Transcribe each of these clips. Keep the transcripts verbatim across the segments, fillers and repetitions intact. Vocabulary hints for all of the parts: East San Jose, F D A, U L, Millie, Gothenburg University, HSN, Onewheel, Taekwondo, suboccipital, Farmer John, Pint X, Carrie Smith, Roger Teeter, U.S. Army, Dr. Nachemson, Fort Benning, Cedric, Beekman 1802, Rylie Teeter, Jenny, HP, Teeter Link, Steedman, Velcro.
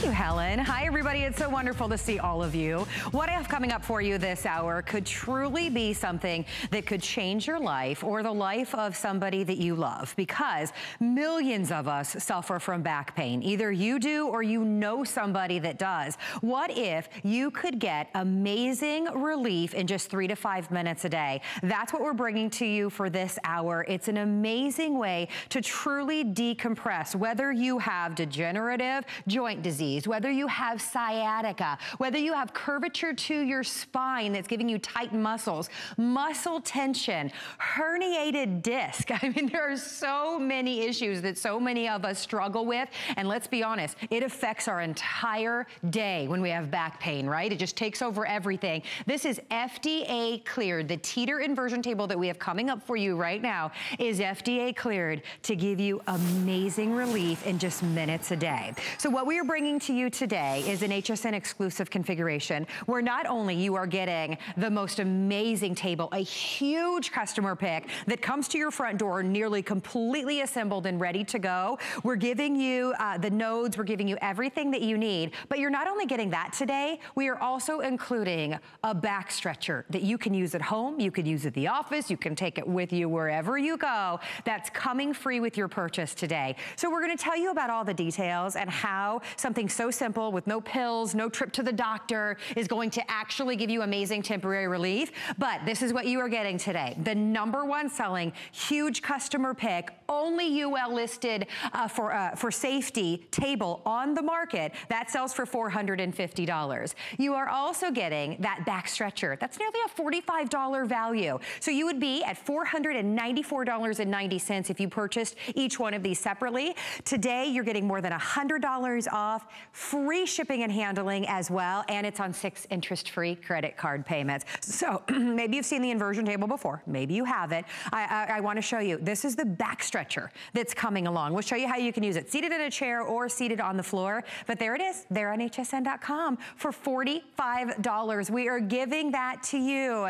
Thank you, Helen. Hi, everybody. It's so wonderful to see all of you. What I have coming up for you this hour could truly be something that could change your life or the life of somebody that you love, because millions of us suffer from back pain. Either you do or you know somebody that does. What if you could get amazing relief in just three to five minutes a day? That's what we're bringing to you for this hour. It's an amazing way to truly decompress, whether you have degenerative joint disease, whether you have sciatica, whether you have curvature to your spine that's giving you tight muscles, muscle tension, herniated disc. I mean, there are so many issues that so many of us struggle with. And let's be honest, it affects our entire day when we have back pain, right? It just takes over everything. This is F D A cleared. The Teeter inversion table that we have coming up for you right now is F D A cleared to give you amazing relief in just minutes a day. So what we are bringing to you today is an H S N exclusive configuration where not only you are getting the most amazing table, a huge customer pick that comes to your front door nearly completely assembled and ready to go. We're giving you uh, the nodes, we're giving you everything that you need, but you're not only getting that today, we are also including a back stretcher that you can use at home, you could use at the office, you can take it with you wherever you go. That's coming free with your purchase today. So we're gonna tell you about all the details and how something so simple with no pills, no trip to the doctor is going to actually give you amazing temporary relief. But this is what you are getting today. The number one selling huge customer pick, only U L listed uh, for, uh, for safety table on the market that sells for four hundred fifty dollars. You are also getting that back stretcher. That's nearly a forty-five dollar value. So you would be at four hundred ninety-four dollars and ninety cents if you purchased each one of these separately. Today, you're getting more than one hundred dollars off, free shipping and handling as well, and it's on six interest-free credit card payments. So maybe you've seen the inversion table before. Maybe you haven't. I, I, I want to show you. This is the back stretcher that's coming along. We'll show you how you can use it seated in a chair or seated on the floor. But there it is. There on H S N dot com for forty-five dollars. We are giving that to you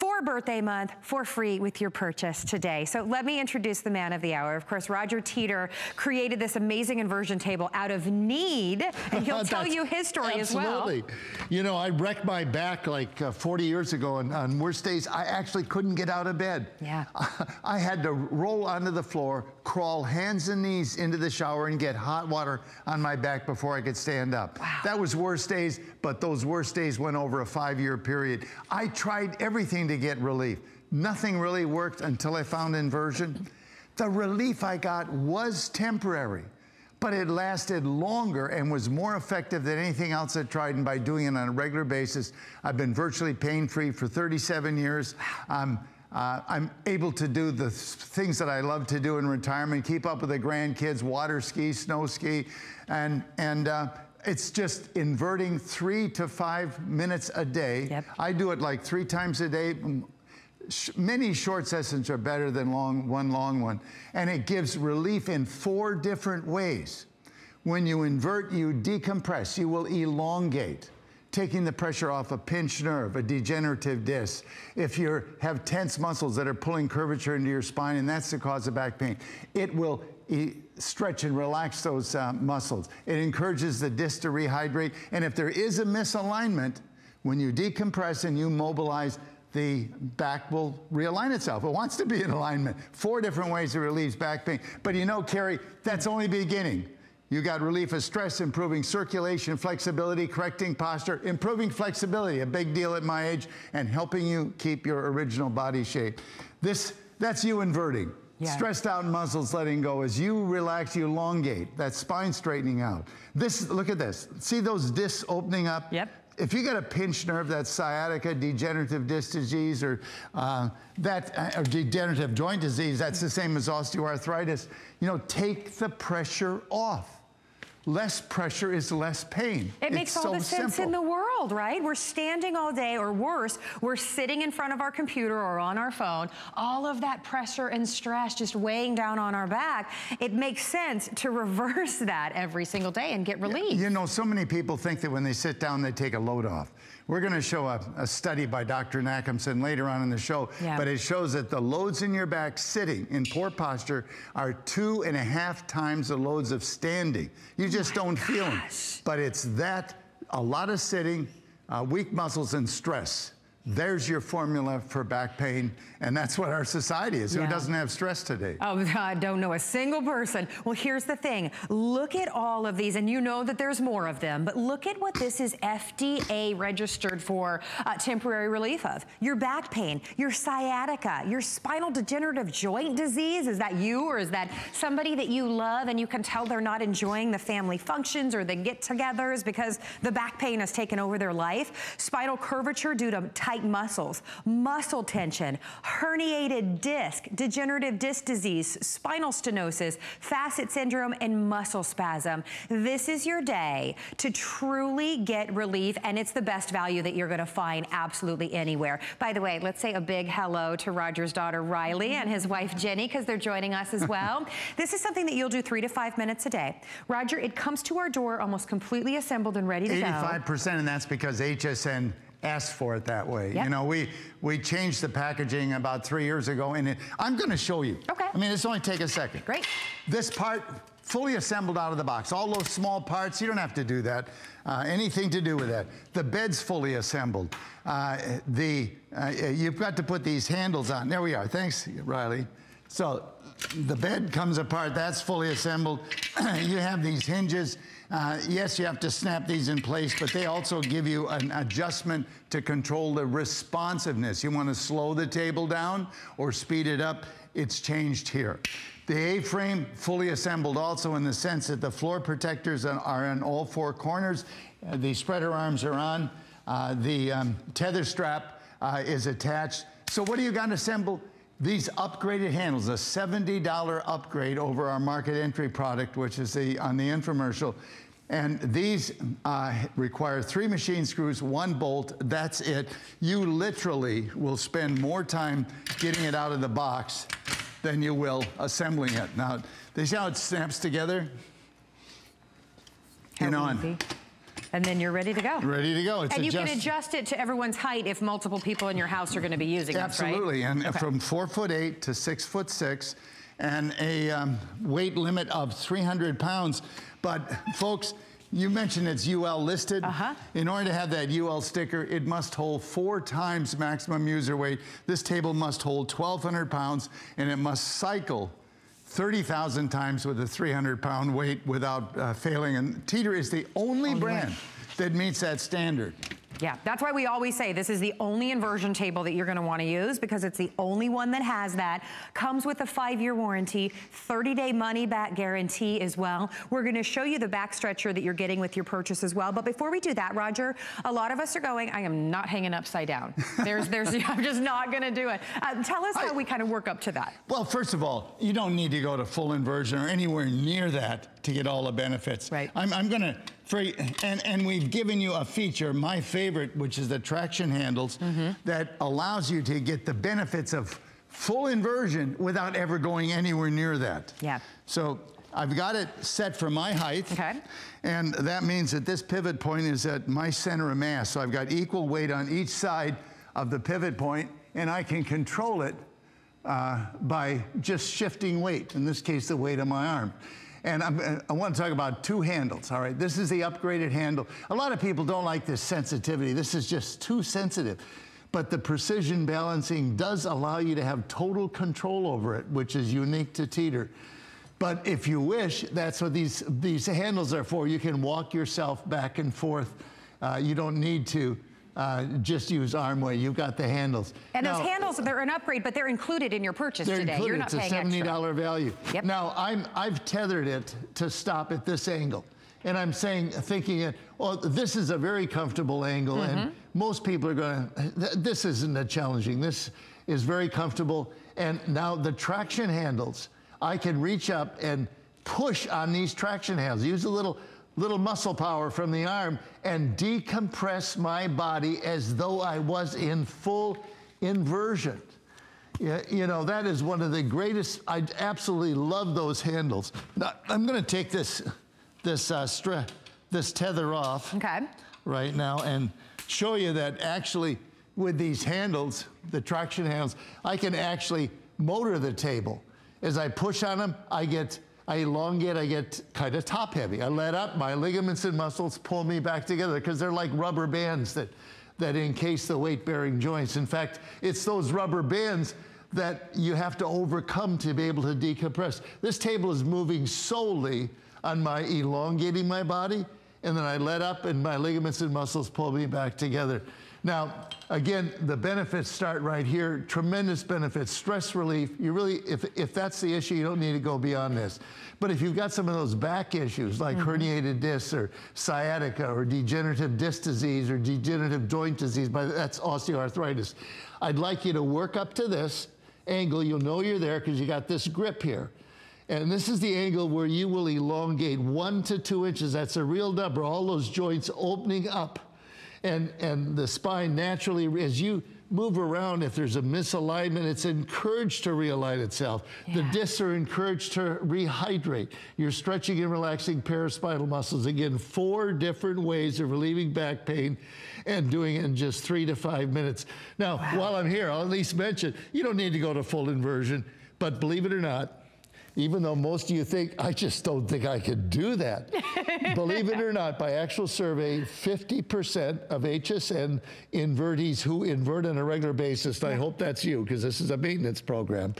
for birthday month for free with your purchase today. So let me introduce the man of the hour. Of course, Roger Teeter created this amazing inversion table out of need, and he'll tell you his story absolutely. As well. You know, I wrecked my back like uh, forty years ago, and on worst days, I actually couldn't get out of bed. Yeah. I, I had to roll onto the floor, crawl hands and knees into the shower, and get hot water on my back before I could stand up. Wow. That was worst days, but those worst days went over a five-year period. I tried everything to get relief. Nothing really worked until I found inversion. The relief I got was temporary, but it lasted longer and was more effective than anything else I tried, and by doing it on a regular basis, I've been virtually pain-free for thirty-seven years. I'm, uh, I'm able to do the things that I love to do in retirement, keep up with the grandkids, water ski, snow ski, and, and uh, it's just inverting three to five minutes a day. Yep. I do it like three times a day. Sh many short sessions are better than long, one long one. And it gives relief in four different ways. When you invert, you decompress, you will elongate, taking the pressure off a pinched nerve, a degenerative disc. If you have tense muscles that are pulling curvature into your spine, and that's the cause of back pain, it will E stretch and relax those uh, muscles. It encourages the disc to rehydrate. And if there is a misalignment, when you decompress and you mobilize, the back will realign itself. It wants to be in alignment. Four different ways it relieves back pain. But you know, Carrie, that's only beginning. You got relief of stress, improving circulation, flexibility, correcting posture, improving flexibility, a big deal at my age, and helping you keep your original body shape. This, that's you inverting. Yeah. Stressed out muscles letting go. As you relax, you elongate. That spine straightening out. This, look at this. See those discs opening up? Yep. If you got a pinched nerve, that's sciatica, degenerative disc disease, or uh, that, or degenerative joint disease, that's the same as osteoarthritis. You know, take the pressure off. Less pressure is less pain. It makes all the sense in the world. cold, right? We're standing all day, or worse, we're sitting in front of our computer or on our phone. All of that pressure and stress just weighing down on our back. It makes sense to reverse that every single day and get relief. You know, so many people think that when they sit down, they take a load off. We're going to show a, a study by Doctor Nachemson later on in the show, yeah. but it shows that the loads in your back sitting in poor posture are two and a half times the loads of standing. You just oh don't gosh. feel them. But it's that, a lot of sitting, uh, weak muscles and stress. There's your formula for back pain, and that's what our society is. Yeah. Who doesn't have stress today? Oh, I don't know a single person. Well, here's the thing. Look at all of these, and you know that there's more of them, but look at what this is F D A registered for uh, temporary relief of. Your back pain, your sciatica, your spinal degenerative joint disease. Is that you, or is that somebody that you love and you can tell they're not enjoying the family functions or the get-togethers because the back pain has taken over their life? Spinal curvature due to tight muscles, muscle tension, herniated disc, degenerative disc disease, spinal stenosis, facet syndrome, and muscle spasm. This is your day to truly get relief, and it's the best value that you're going to find absolutely anywhere. By the way, let's say a big hello to Roger's daughter, Rylie, and his wife, Jenny, because they're joining us as well. This is something that you'll do three to five minutes a day. Roger, it comes to our door almost completely assembled and ready to go. eighty-five percent, and that's because H S N asked for it that way. Yep. You know, we we changed the packaging about three years ago, and it, I'm going to show you. Okay. I mean, it's only take a second. Great. This part fully assembled out of the box. All those small parts, you don't have to do that. Uh, anything to do with that. The bed's fully assembled. Uh, the uh, you've got to put these handles on. There we are. Thanks, Rylie. So the bed comes apart. That's fully assembled. You have these hinges. Uh, yes, you have to snap these in place, but they also give you an adjustment to control the responsiveness. You want to slow the table down or speed it up, it's changed here. The A-frame, fully assembled also in the sense that the floor protectors are on all four corners. The spreader arms are on. Uh, the um, tether strap uh, is attached. So what do you got to assemble? These upgraded handles, a seventy dollar upgrade over our market entry product, which is the, on the infomercial. And these uh, require three machine screws, one bolt, that's it. You literally will spend more time getting it out of the box than you will assembling it. Now, they see how it snaps together? How and on. Easy. And then you're ready to go. Ready to go. It's and you adjust can adjust it to everyone's height if multiple people in your house are going to be using it, right? Absolutely. And okay. from four foot eight to six foot six, and a um, weight limit of three hundred pounds. But folks, you mentioned it's U L listed. Uh-huh. In order to have that U L sticker, it must hold four times maximum user weight. This table must hold twelve hundred pounds, and it must cycle thirty thousand times with a three hundred pound weight without uh, failing. And Teeter is the only oh, brand yeah. that meets that standard. Yeah, that's why we always say this is the only inversion table that you're going to want to use, because it's the only one that has that. Comes with a five year warranty, thirty day money-back guarantee as well. We're going to show you the back stretcher that you're getting with your purchase as well. But before we do that, Roger, a lot of us are going, I am not hanging upside down. There's, there's, I'm just not going to do it. Uh, tell us how I, we kind of work up to that. Well, first of all, you don't need to go to full inversion or anywhere near that to get all the benefits. Right. I'm, I'm going to, and, and we've given you a feature, my favorite, which is the traction handles, mm-hmm. that allows you to get the benefits of full inversion without ever going anywhere near that. Yeah. So I've got it set for my height. Okay. And that means that this pivot point is at my center of mass. So I've got equal weight on each side of the pivot point, and I can control it uh, by just shifting weight, in this case, the weight of my arm. And I'm, I want to talk about two handles, all right? This is the upgraded handle. A lot of people don't like this sensitivity. This is just too sensitive. But the precision balancing does allow you to have total control over it, which is unique to Teeter. But if you wish, that's what these, these handles are for. You can walk yourself back and forth. Uh, you don't need to. Uh, just use arm weight. You've got the handles. And now, those handles, they're an upgrade, but they're included in your purchase they're today. Included. You're not it's paying extra. It's a seventy dollar value. Yep. Now, I'm, I've tethered it to stop at this angle. And I'm saying, thinking, it, well, this is a very comfortable angle, mm-hmm. and most people are going to, th this isn't a challenging. This is very comfortable. And now the traction handles, I can reach up and push on these traction handles. Use a little little muscle power from the arm and decompress my body as though I was in full inversion. You know, that is one of the greatest. I absolutely love those handles. Now, I'm going to take this this uh, stre this tether off okay. right now and show you that actually with these handles, the traction handles, I can actually motor the table. As I push on them, I get I elongate, I get kind of top heavy. I let up, my ligaments and muscles pull me back together because they're like rubber bands that, that encase the weight-bearing joints. In fact, it's those rubber bands that you have to overcome to be able to decompress. This table is moving solely on my elongating my body, and then I let up and my ligaments and muscles pull me back together. Now, again, the benefits start right here. Tremendous benefits, stress relief. You really, if, if that's the issue, you don't need to go beyond this. But if you've got some of those back issues like mm-hmm. herniated discs or sciatica or degenerative disc disease or degenerative joint disease, that's osteoarthritis. I'd like you to work up to this angle. You'll know you're there because you got this grip here. And this is the angle where you will elongate one to two inches. That's a real number, all those joints opening up. And, and the spine naturally, as you move around, if there's a misalignment, it's encouraged to realign itself. Yeah. The discs are encouraged to rehydrate. You're stretching and relaxing paraspinal muscles. Again, four different ways of relieving back pain and doing it in just three to five minutes. Now, wow. while I'm here, I'll at least mention, you don't need to go to full inversion, but believe it or not, even though most of you think, I just don't think I could do that. Believe it or not, by actual survey, fifty percent of H S N invertees who invert on a regular basis, and I hope that's you, because this is a maintenance program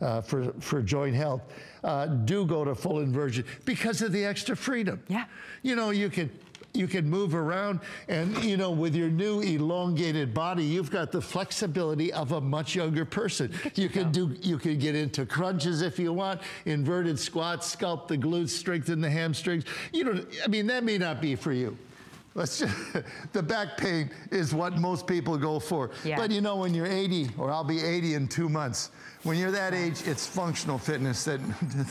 uh, for, for joint health, uh, do go to full inversion because of the extra freedom. Yeah. You know, you can, you can move around, and you know, with your new elongated body, you've got the flexibility of a much younger person. You can do, you can get into crunches if you want, inverted squats, sculpt the glutes, strengthen the hamstrings. You know, I mean, that may not be for you. Let's just, the back pain is what most people go for. Yeah. But you know, when you're eighty, or I'll be eighty in two months, when you're that age, it's functional fitness that,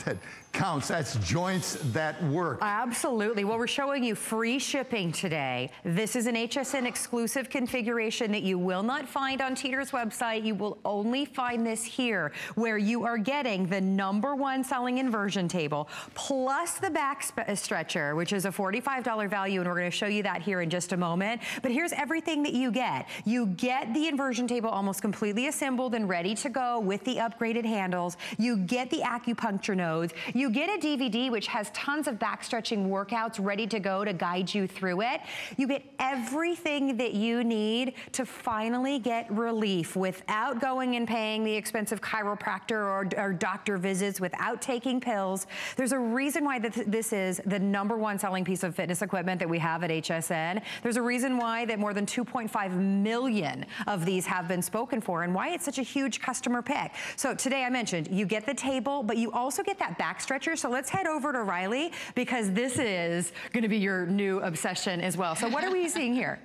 that counts. That's joints that work. Absolutely. Well, we're showing you free shipping today. This is an H S N exclusive configuration that you will not find on Teeter's website. You will only find this here, where you are getting the number one selling inversion table, plus the back stretcher, which is a forty-five dollar value, and we're going to show you that here in just a moment. But here's everything that you get. You get the inversion table almost completely assembled and ready to go with the upgraded handles. You get the acupuncture nodes. You get a D V D which has tons of back stretching workouts ready to go to guide you through it. You get everything that you need to finally get relief without going and paying the expensive chiropractor or, or doctor visits, without taking pills. There's a reason why this is the number one selling piece of fitness equipment that we have at H S N. There's a reason why that more than two point five million of these have been spoken for, and why it's such a huge customer pick. So today I mentioned you get the table, but you also get that back stretcher. So let's head over to Rylie, because this is going to be your new obsession as well. So what are we seeing here?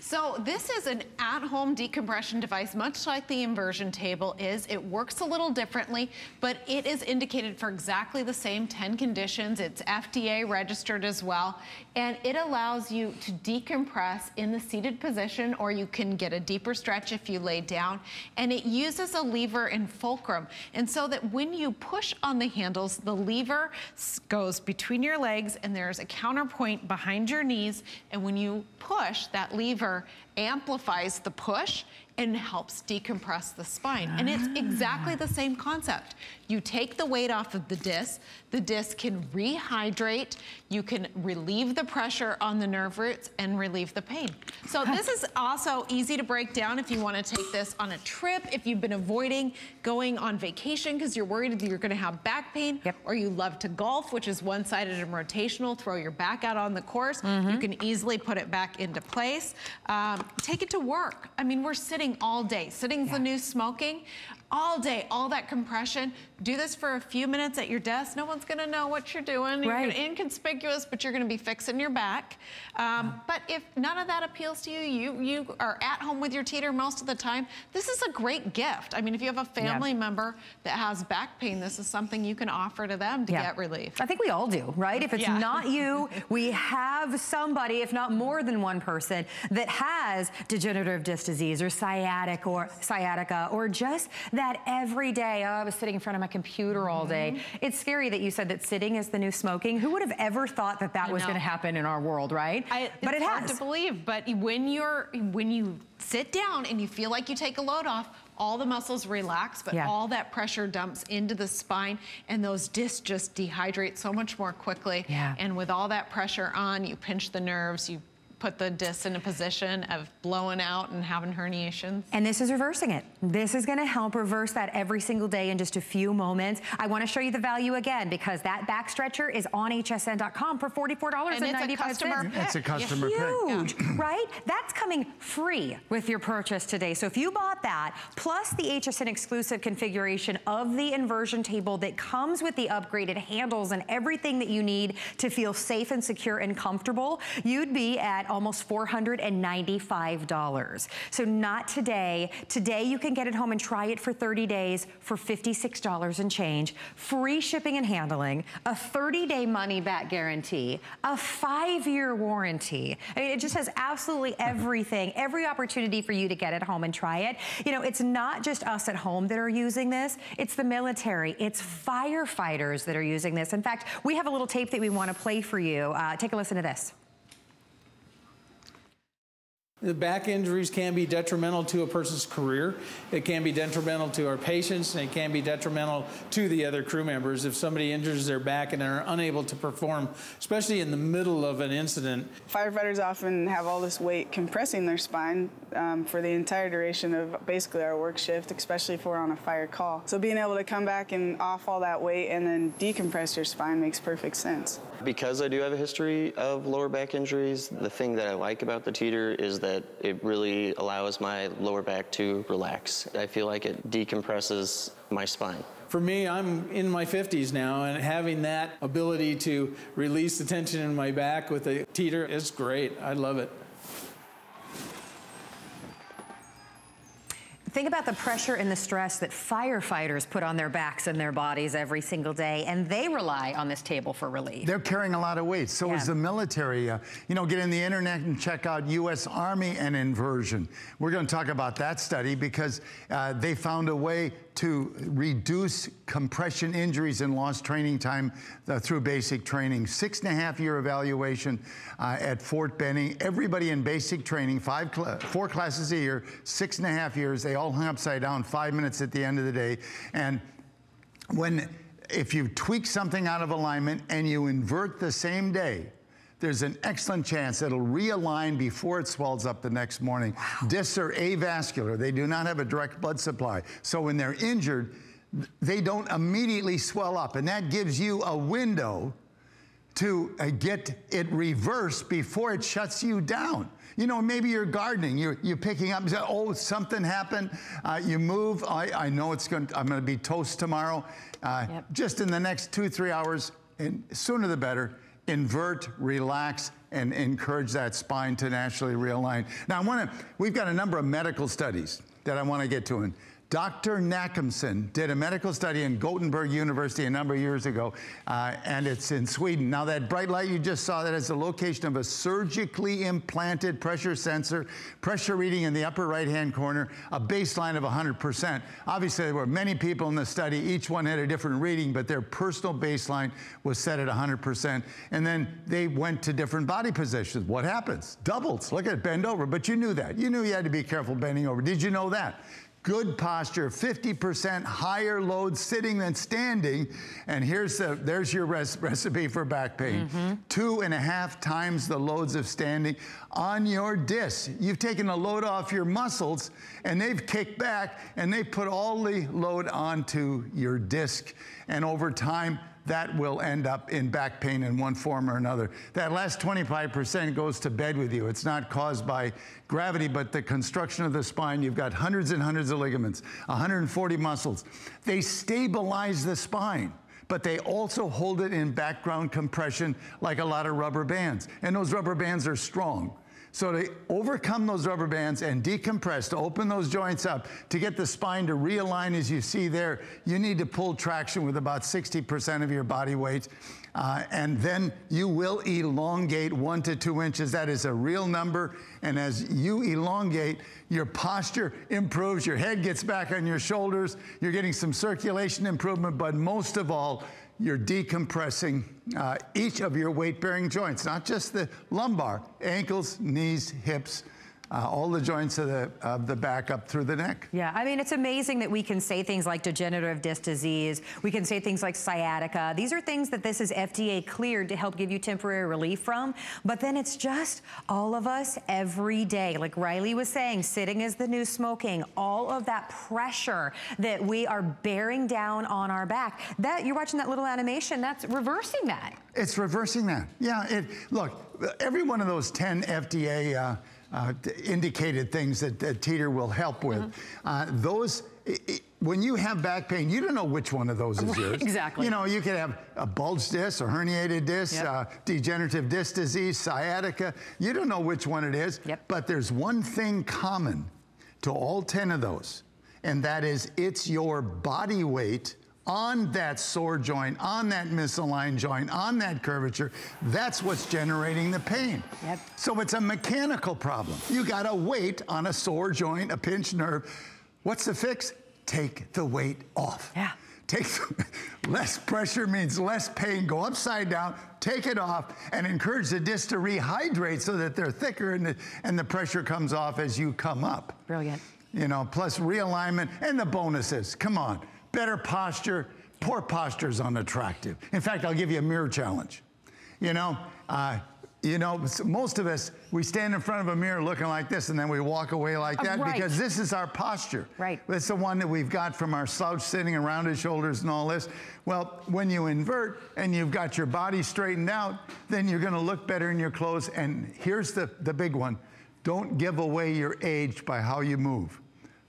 So this is an at-home decompression device, much like the inversion table is. It works a little differently, but it is indicated for exactly the same ten conditions. It's F D A registered as well, and it allows you to decompress in the seated position, or you can get a deeper stretch if you lay down. And it uses a lever and fulcrum, and so that when you push on the handles, the lever goes between your legs, and there's a counterpoint behind your knees, and when you push, that lever amplifies the push and helps decompress the spine. And it's exactly the same concept. You take the weight off of the disc, the disc can rehydrate, you can relieve the pressure on the nerve roots and relieve the pain. So this is also easy to break down if you want to take this on a trip, if you've been avoiding going on vacation because you're worried that you're going to have back pain, yep. or you love to golf, which is one-sided and rotational, throw your back out on the course, mm-hmm. you can easily put it back into place. Um, take it to work. I mean, we're sitting all day. Sitting's yeah. the new smoking. all day, all that compression. Do this for a few minutes at your desk. No one's gonna know what you're doing. You're right. gonna, inconspicuous, but you're gonna be fixing your back. Um, but if none of that appeals to you, you, you are at home with your Teeter most of the time, this is a great gift. I mean, if you have a family yeah. member that has back pain, this is something you can offer to them to yeah. get relief. I think we all do, right? If it's yeah. not you, we have somebody, if not more than one person, that has degenerative disc disease or sciatic or sciatica or just that every day. Oh, I was sitting in front of my computer all day. Mm-hmm. It's scary that you said that sitting is the new smoking. Who would have ever thought that that I was going to happen in our world, right? I, but it has. It's hard to believe, but when you're when you sit down and you feel like you take a load off, all the muscles relax, but yeah. all that pressure dumps into the spine, and those discs just dehydrate so much more quickly. Yeah. And with all that pressure on, you pinch the nerves, you put the disc in a position of blowing out and having herniations. And this is reversing it. This is gonna help reverse that every single day in just a few moments. I wanna show you the value again, because that back stretcher is on H S N dot com for forty-four ninety-five. And it's a customer pick. It's a customer pick. Huge, yeah. right? That's coming free with your purchase today. So if you bought that, plus the H S N exclusive configuration of the inversion table that comes with the upgraded handles and everything that you need to feel safe and secure and comfortable, you'd be at almost four hundred ninety-five dollars. So not today. Today you can get it home and try it for thirty days for fifty-six dollars and change, free shipping and handling, a thirty-day money-back guarantee, a five-year warranty. I mean, it just has absolutely everything, every opportunity for you to get it home and try it. You know, it's not just us at home that are using this. It's the military. It's firefighters that are using this. In fact, we have a little tape that we want to play for you. Uh, take a listen to this. Back injuries can be detrimental to a person's career. It can be detrimental to our patients, and it can be detrimental to the other crew members if somebody injures their back and are unable to perform, especially in the middle of an incident. Firefighters often have all this weight compressing their spine um, for the entire duration of basically our work shift, especially if we're on a fire call. So being able to come back and off all that weight and then decompress your spine makes perfect sense. Because I do have a history of lower back injuries, the thing that I like about the Teeter is that it really allows my lower back to relax. I feel like it decompresses my spine. For me, I'm in my fifties now, and having that ability to release the tension in my back with a Teeter is great. I love it. Think about the pressure and the stress that firefighters put on their backs and their bodies every single day, and they rely on this table for relief. They're carrying a lot of weight. So yeah. is the military. Uh, you know, get in the internet and check out U S Army and inversion. We're going to talk about that study because uh, they found a way to reduce compression injuries and lost training time uh, through basic training. Six and a half year evaluation uh, at Fort Benning. Everybody in basic training, five, cl four classes a year, six and a half years. They all hung upside down, five minutes at the end of the day. And when, if you tweak something out of alignment and you invert the same day, there's an excellent chance it'll realign before it swells up the next morning. Wow. Discs are avascular. They do not have a direct blood supply. So when they're injured, they don't immediately swell up. And that gives you a window to uh, get it reversed before it shuts you down. You know, maybe you're gardening, you're, you're picking up, oh, something happened, uh, you move, I, I know it's going to, I'm going to be toast tomorrow. Uh, yep. Just in the next two, three hours, and sooner the better, invert, relax, and encourage that spine to naturally realign. Now, I want to, we've got a number of medical studies that I want to get to. And Doctor Nachemson did a medical study in Gothenburg University a number of years ago, uh, and it's in Sweden. Now, that bright light you just saw, that is the location of a surgically implanted pressure sensor, pressure reading in the upper right-hand corner, a baseline of one hundred percent. Obviously, there were many people in the study. Each one had a different reading, but their personal baseline was set at one hundred percent. And then they went to different body positions. What happens? Doubles. Look at it, bend over. But you knew that. You knew you had to be careful bending over. Did you know that? Good posture, fifty percent higher load sitting than standing. And here's the, there's your res recipe for back pain. Mm-hmm. Two and a half times the loads of standing on your disc. You've taken a load off your muscles and they've kicked back and they put all the load onto your disc. And over time, that will end up in back pain in one form or another. That last twenty-five percent goes to bed with you. It's not caused by gravity, but the construction of the spine. You've got hundreds and hundreds of ligaments, one hundred forty muscles. They stabilize the spine, but they also hold it in background compression like a lot of rubber bands. And those rubber bands are strong. So to overcome those rubber bands and decompress, to open those joints up, to get the spine to realign as you see there, you need to pull traction with about sixty percent of your body weight. Uh, and then you will elongate one to two inches. That is a real number. And as you elongate, your posture improves, your head gets back on your shoulders, you're getting some circulation improvement, but most of all, you're decompressing uh, each of your weight-bearing joints, not just the lumbar, ankles, knees, hips, uh, all the joints of the, of the back up through the neck. Yeah, I mean, it's amazing that we can say things like degenerative disc disease, we can say things like sciatica. These are things that this is F D A cleared to help give you temporary relief from, but then it's just all of us every day. Like Rylie was saying, sitting is the new smoking, all of that pressure that we are bearing down on our back. That, you're watching that little animation, that's reversing that. It's reversing that. Yeah, it, look, every one of those ten F D A uh, Uh, indicated things that, that Teeter will help with. Mm-hmm. uh, those, it, it, when you have back pain, you don't know which one of those is yours. Exactly. You know, you could have a bulged disc, a herniated disc, yep. uh, degenerative disc disease, sciatica. You don't know which one it is, yep. but there's one thing common to all ten of those, and that is it's your body weight on that sore joint, on that misaligned joint, on that curvature. That's what's generating the pain. Yep. So it's a mechanical problem. You got a weight on a sore joint, a pinched nerve. What's the fix? Take the weight off. Yeah. Take some, less pressure means less pain. Go upside down, take it off, and encourage the disc to rehydrate so that they're thicker and the, and the pressure comes off as you come up. Brilliant. You know, plus realignment and the bonuses. Come on. Better posture. Poor posture is unattractive. In fact, I'll give you a mirror challenge. You know, uh, you know, most of us, we stand in front of a mirror looking like this, and then we walk away like that, right, because this is our posture. Right. It's the one that we've got from our slouch sitting and rounded shoulders and all this. Well, when you invert and you've got your body straightened out, then you're going to look better in your clothes. And here's the, the big one. Don't give away your age by how you move.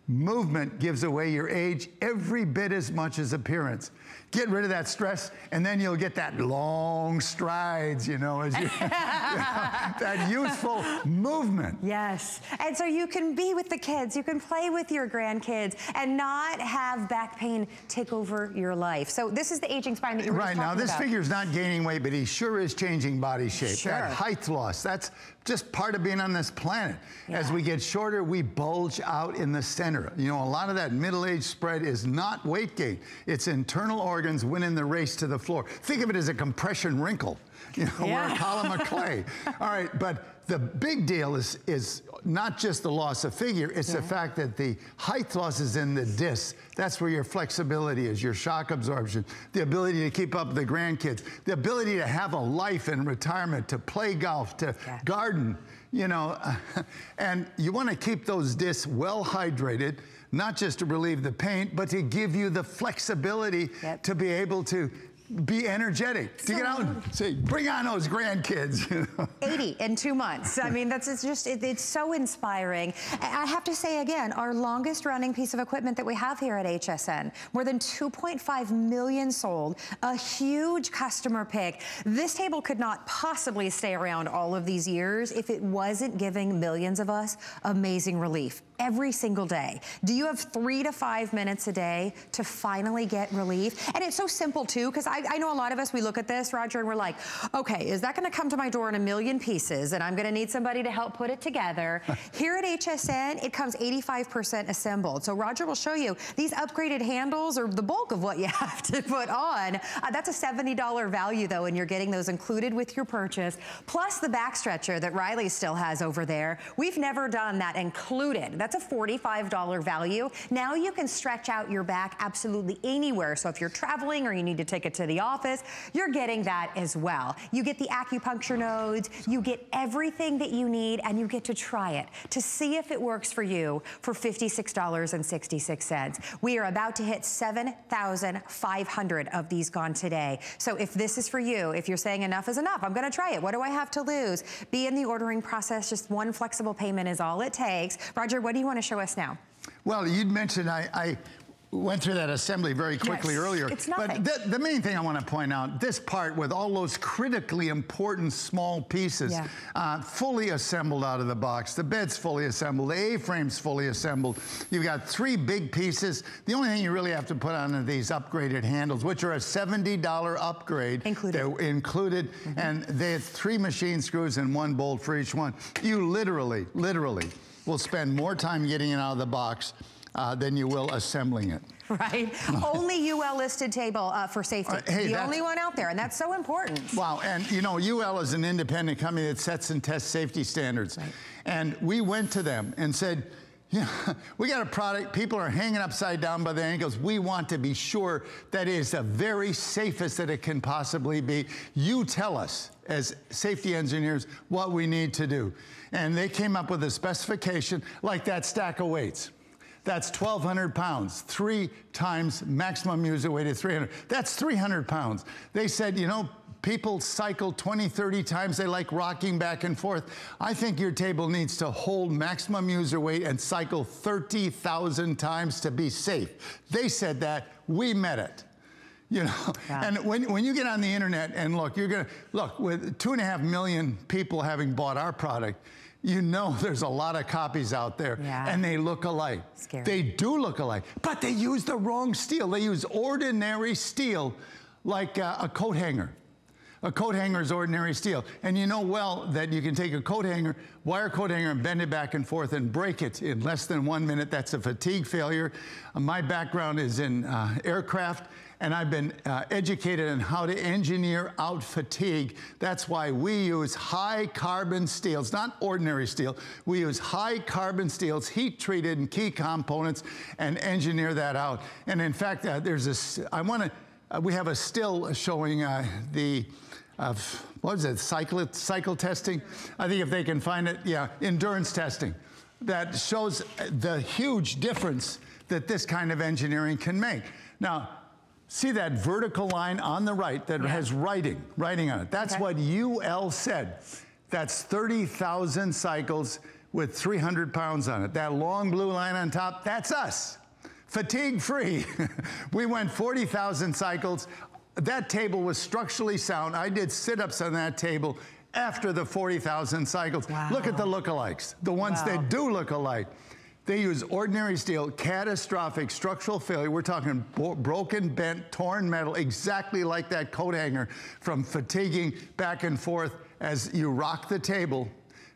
Movement gives away your age every bit as much as appearance. Get rid of that stress, and then you'll get that long strides, you know, as you, you know, that youthful movement. Yes, and so you can be with the kids, you can play with your grandkids, and not have back pain take over your life. So this is the aging spine that you were right, just talking about. Right, now this about. figure's not gaining weight, but he sure is changing body shape. Sure. That height loss, that's just part of being on this planet. Yeah. As we get shorter, we bulge out in the center. You know, a lot of that middle age spread is not weight gain. It's internal organs winning the race to the floor. Think of it as a compression wrinkle. You know, yeah. We're a column of clay. All right, but the big deal is, is not just the loss of figure, it's yeah. the fact that the height loss is in the discs. That's where your flexibility is, your shock absorption, the ability to keep up with the grandkids, the ability to have a life in retirement, to play golf, to yeah. garden, you know. And you want to keep those discs well hydrated, not just to relieve the pain, but to give you the flexibility yep. to be able to be energetic, to so, get out and say, bring on those grandkids. You know? eighty in two months. I mean, that's it's just, it, it's so inspiring. I have to say again, our longest running piece of equipment that we have here at H S N, more than two point five million sold, a huge customer pick. This table could not possibly stay around all of these years if it wasn't giving millions of us amazing relief every single day. Do you have three to five minutes a day to finally get relief? And it's so simple too, because I, I know a lot of us, we look at this, Roger, and we're like, okay, is that gonna come to my door in a million pieces and I'm gonna need somebody to help put it together? Here at H S N, it comes eighty-five percent assembled. So Roger will show you, these upgraded handles are the bulk of what you have to put on. Uh, that's a seventy dollar value though, and you're getting those included with your purchase, plus the back stretcher that Rylie still has over there. We've never done that included. That's That's a forty-five dollar value. Now you can stretch out your back absolutely anywhere. So if you're traveling or you need to take it to the office, you're getting that as well. You get the acupuncture nodes, you get everything that you need, and you get to try it to see if it works for you for fifty-six dollars and sixty-six cents. We are about to hit seven thousand five hundred of these gone today. So if this is for you, if you're saying enough is enough, I'm gonna try it, what do I have to lose? Be in the ordering process, just one flexible payment is all it takes. Roger, what do you wanna show us now? Well, you'd mentioned I, I went through that assembly very quickly yes, earlier. It's nothing. But the, the main thing I want to point out, this part with all those critically important small pieces, yeah. uh, fully assembled out of the box. The bed's fully assembled, the A-frame's fully assembled. You've got three big pieces. The only thing you really have to put on are these upgraded handles, which are a seventy dollar upgrade. Included. They're included, mm-hmm. and they have three machine screws and one bolt for each one. You literally, literally will spend more time getting it out of the box Uh, then you will assembling it. Right, only U L listed table uh, for safety. Uh, hey, the only one out there, and that's so important. Wow, and you know, U L is an independent company that sets and tests safety standards. Right. And we went to them and said, yeah, we got a product, people are hanging upside down by their ankles. We want to be sure that is the very safest that it can possibly be. You tell us, as safety engineers, what we need to do. And they came up with a specification like that stack of weights. That's twelve hundred pounds, three times maximum user weight of three hundred. That's three hundred pounds. They said, you know, people cycle twenty, thirty times. They like rocking back and forth. I think your table needs to hold maximum user weight and cycle thirty thousand times to be safe. They said that, we met it. You know, yeah. and when, when you get on the internet and look, you're gonna, look, with two and a half million people having bought our product, you know there's a lot of copies out there, yeah. and they look alike. Scary. They do look alike, but they use the wrong steel. They use ordinary steel, like uh, a coat hanger. A coat hanger is ordinary steel, and you know well that you can take a coat hanger, wire coat hanger, and bend it back and forth and break it in less than one minute. That's a fatigue failure. Uh, my background is in uh, aircraft, and I've been uh, educated on how to engineer out fatigue. That's why we use high carbon steels, not ordinary steel. We use high carbon steels, heat treated and key components, and engineer that out. And in fact, uh, there's this, I wanna, uh, we have a still showing uh, the, uh, what is it, cycle, cycle testing? I think if they can find it, yeah, endurance testing. That shows the huge difference that this kind of engineering can make. Now, see that vertical line on the right that yeah. has writing, writing on it. That's okay. what U L said. That's thirty thousand cycles with three hundred pounds on it. That long blue line on top, that's us. Fatigue free. We went forty thousand cycles. That table was structurally sound. I did sit-ups on that table after the forty thousand cycles. Wow. Look at the lookalikes, the ones wow. that do look alike. They use ordinary steel, catastrophic structural failure. We're talking broken, bent, torn metal, exactly like that coat hanger from fatiguing back and forth as you rock the table.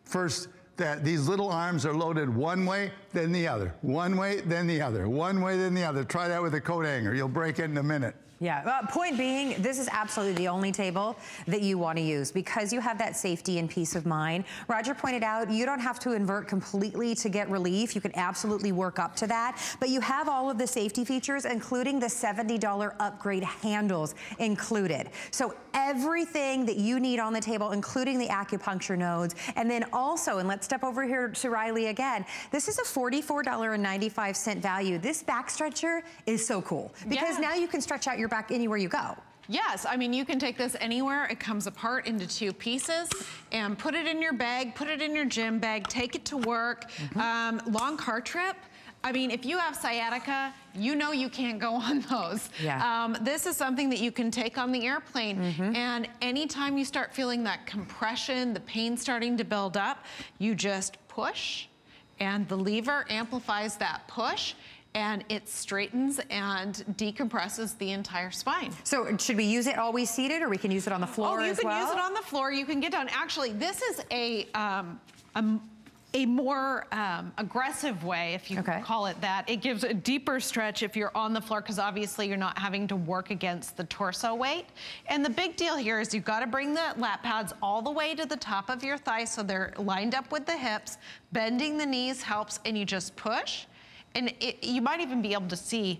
First, that these little arms are loaded one way, then the other. One way, then the other. One way, then the other. Try that with a coat hanger. You'll break it in a minute. Yeah, well, point being, this is absolutely the only table that you want to use because you have that safety and peace of mind. Roger pointed out, you don't have to invert completely to get relief. You can absolutely work up to that, but you have all of the safety features, including the seventy dollar upgrade handles included. So everything that you need on the table, including the acupuncture nodes, and then also, and let's step over here to Rylie again, this is a forty-four ninety-five value. This back stretcher is so cool because yeah. now you can stretch out your back anywhere you go. Yes, I mean, you can take this anywhere. It comes apart into two pieces and put it in your bag, put it in your gym bag, take it to work. Mm-hmm. um, long car trip. I mean, if you have sciatica, you know you can't go on those. Yeah. Um, this is something that you can take on the airplane. Mm-hmm. And anytime you start feeling that compression, the pain starting to build up, you just push and the lever amplifies that push and it straightens and decompresses the entire spine. So should we use it always seated or we can use it on the floor as well? Oh, you can use it on the floor. You can get down. Actually, this is a, um, a a more um, aggressive way, if you okay. call it that. It gives a deeper stretch if you're on the floor, because obviously you're not having to work against the torso weight. And the big deal here is you've got to bring the lap pads all the way to the top of your thigh so they're lined up with the hips. Bending the knees helps, and you just push. And it, you might even be able to see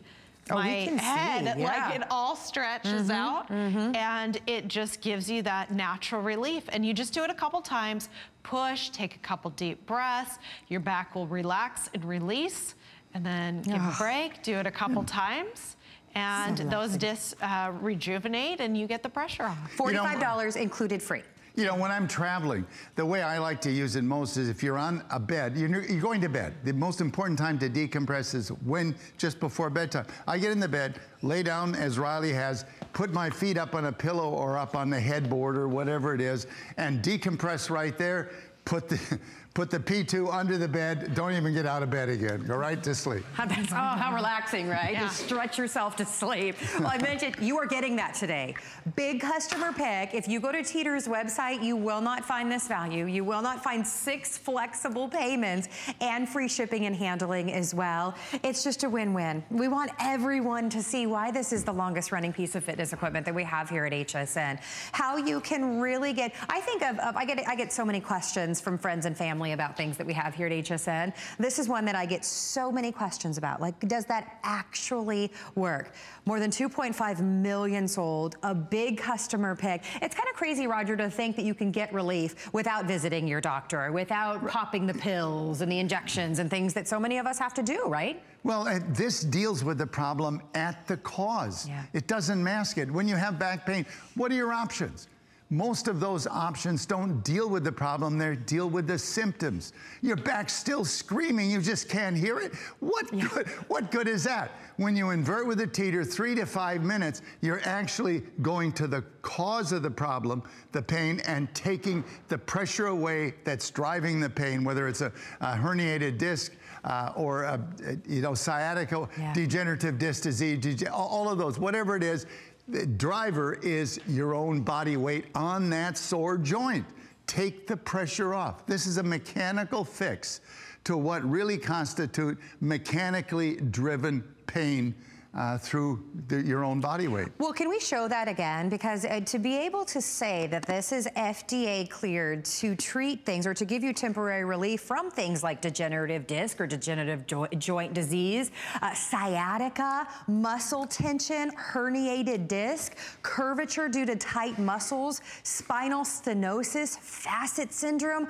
oh, my head, see. Yeah. like it all stretches mm-hmm, out. Mm-hmm. And it just gives you that natural relief. And you just do it a couple times. Push, take a couple deep breaths, your back will relax and release, and then give oh. a break, do it a couple times, and so those discs uh, rejuvenate and you get the pressure off. forty-five dollars you know, included free. You know, when I'm traveling, the way I like to use it most is if you're on a bed, you're, you're going to bed. The most important time to decompress is when, just before bedtime. I get in the bed, lay down as Rylie has, put my feet up on a pillow or up on the headboard or whatever it is, and decompress right there, put the... Put the P two under the bed. Don't even get out of bed again. Go right to sleep. How, that's, oh, how relaxing, right? Yeah. Just stretch yourself to sleep. Well, I mentioned you are getting that today. Big customer pick. If you go to Teeter's website, you will not find this value. You will not find six flexible payments and free shipping and handling as well. It's just a win-win. We want everyone to see why this is the longest-running piece of fitness equipment that we have here at H S N. How you can really get. I think of. of I get. I get so many questions from friends and family about things that we have here at H S N. This is one that I get so many questions about. Like, does that actually work? More than two point five million sold, a big customer pick. It's kind of crazy, Roger, to think that you can get relief without visiting your doctor, without popping the pills and the injections and things that so many of us have to do, right? Well, uh, this deals with the problem at the cause. Yeah. It doesn't mask it. When you have back pain, what are your options? Most of those options don't deal with the problem, they deal with the symptoms. Your back's still screaming, you just can't hear it. What yeah. good, what good is that? When you invert with a teeter three to five minutes, you're actually going to the cause of the problem, the pain, and taking the pressure away that's driving the pain, whether it's a, a herniated disc, Uh, or a, you know, sciatica, yeah. degenerative disc disease, dege all of those, whatever it is, the driver is your own body weight on that sore joint. Take the pressure off. This is a mechanical fix to what really constitute mechanically driven pain Uh, through the, your own body weight. Well, can we show that again? Because uh, to be able to say that this is F D A cleared to treat things or to give you temporary relief from things like degenerative disc or degenerative jo joint disease, uh, sciatica, muscle tension, herniated disc, curvature due to tight muscles, spinal stenosis, facet syndrome,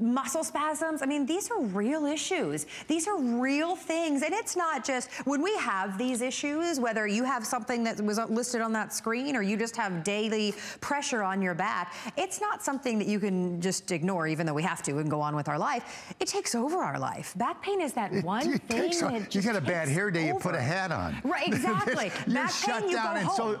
muscle spasms. I mean, these are real issues. These are real things. And it's not just when we have these issues Issues, whether you have something that was listed on that screen or you just have daily pressure on your back, it's not something that you can just ignore, even though we have to and go on with our life. It takes over our life. Back pain is that it, one it thing takes, that You got a bad hair day, over. You put a hat on. Right, exactly. You're back shut pain, down you go and home. so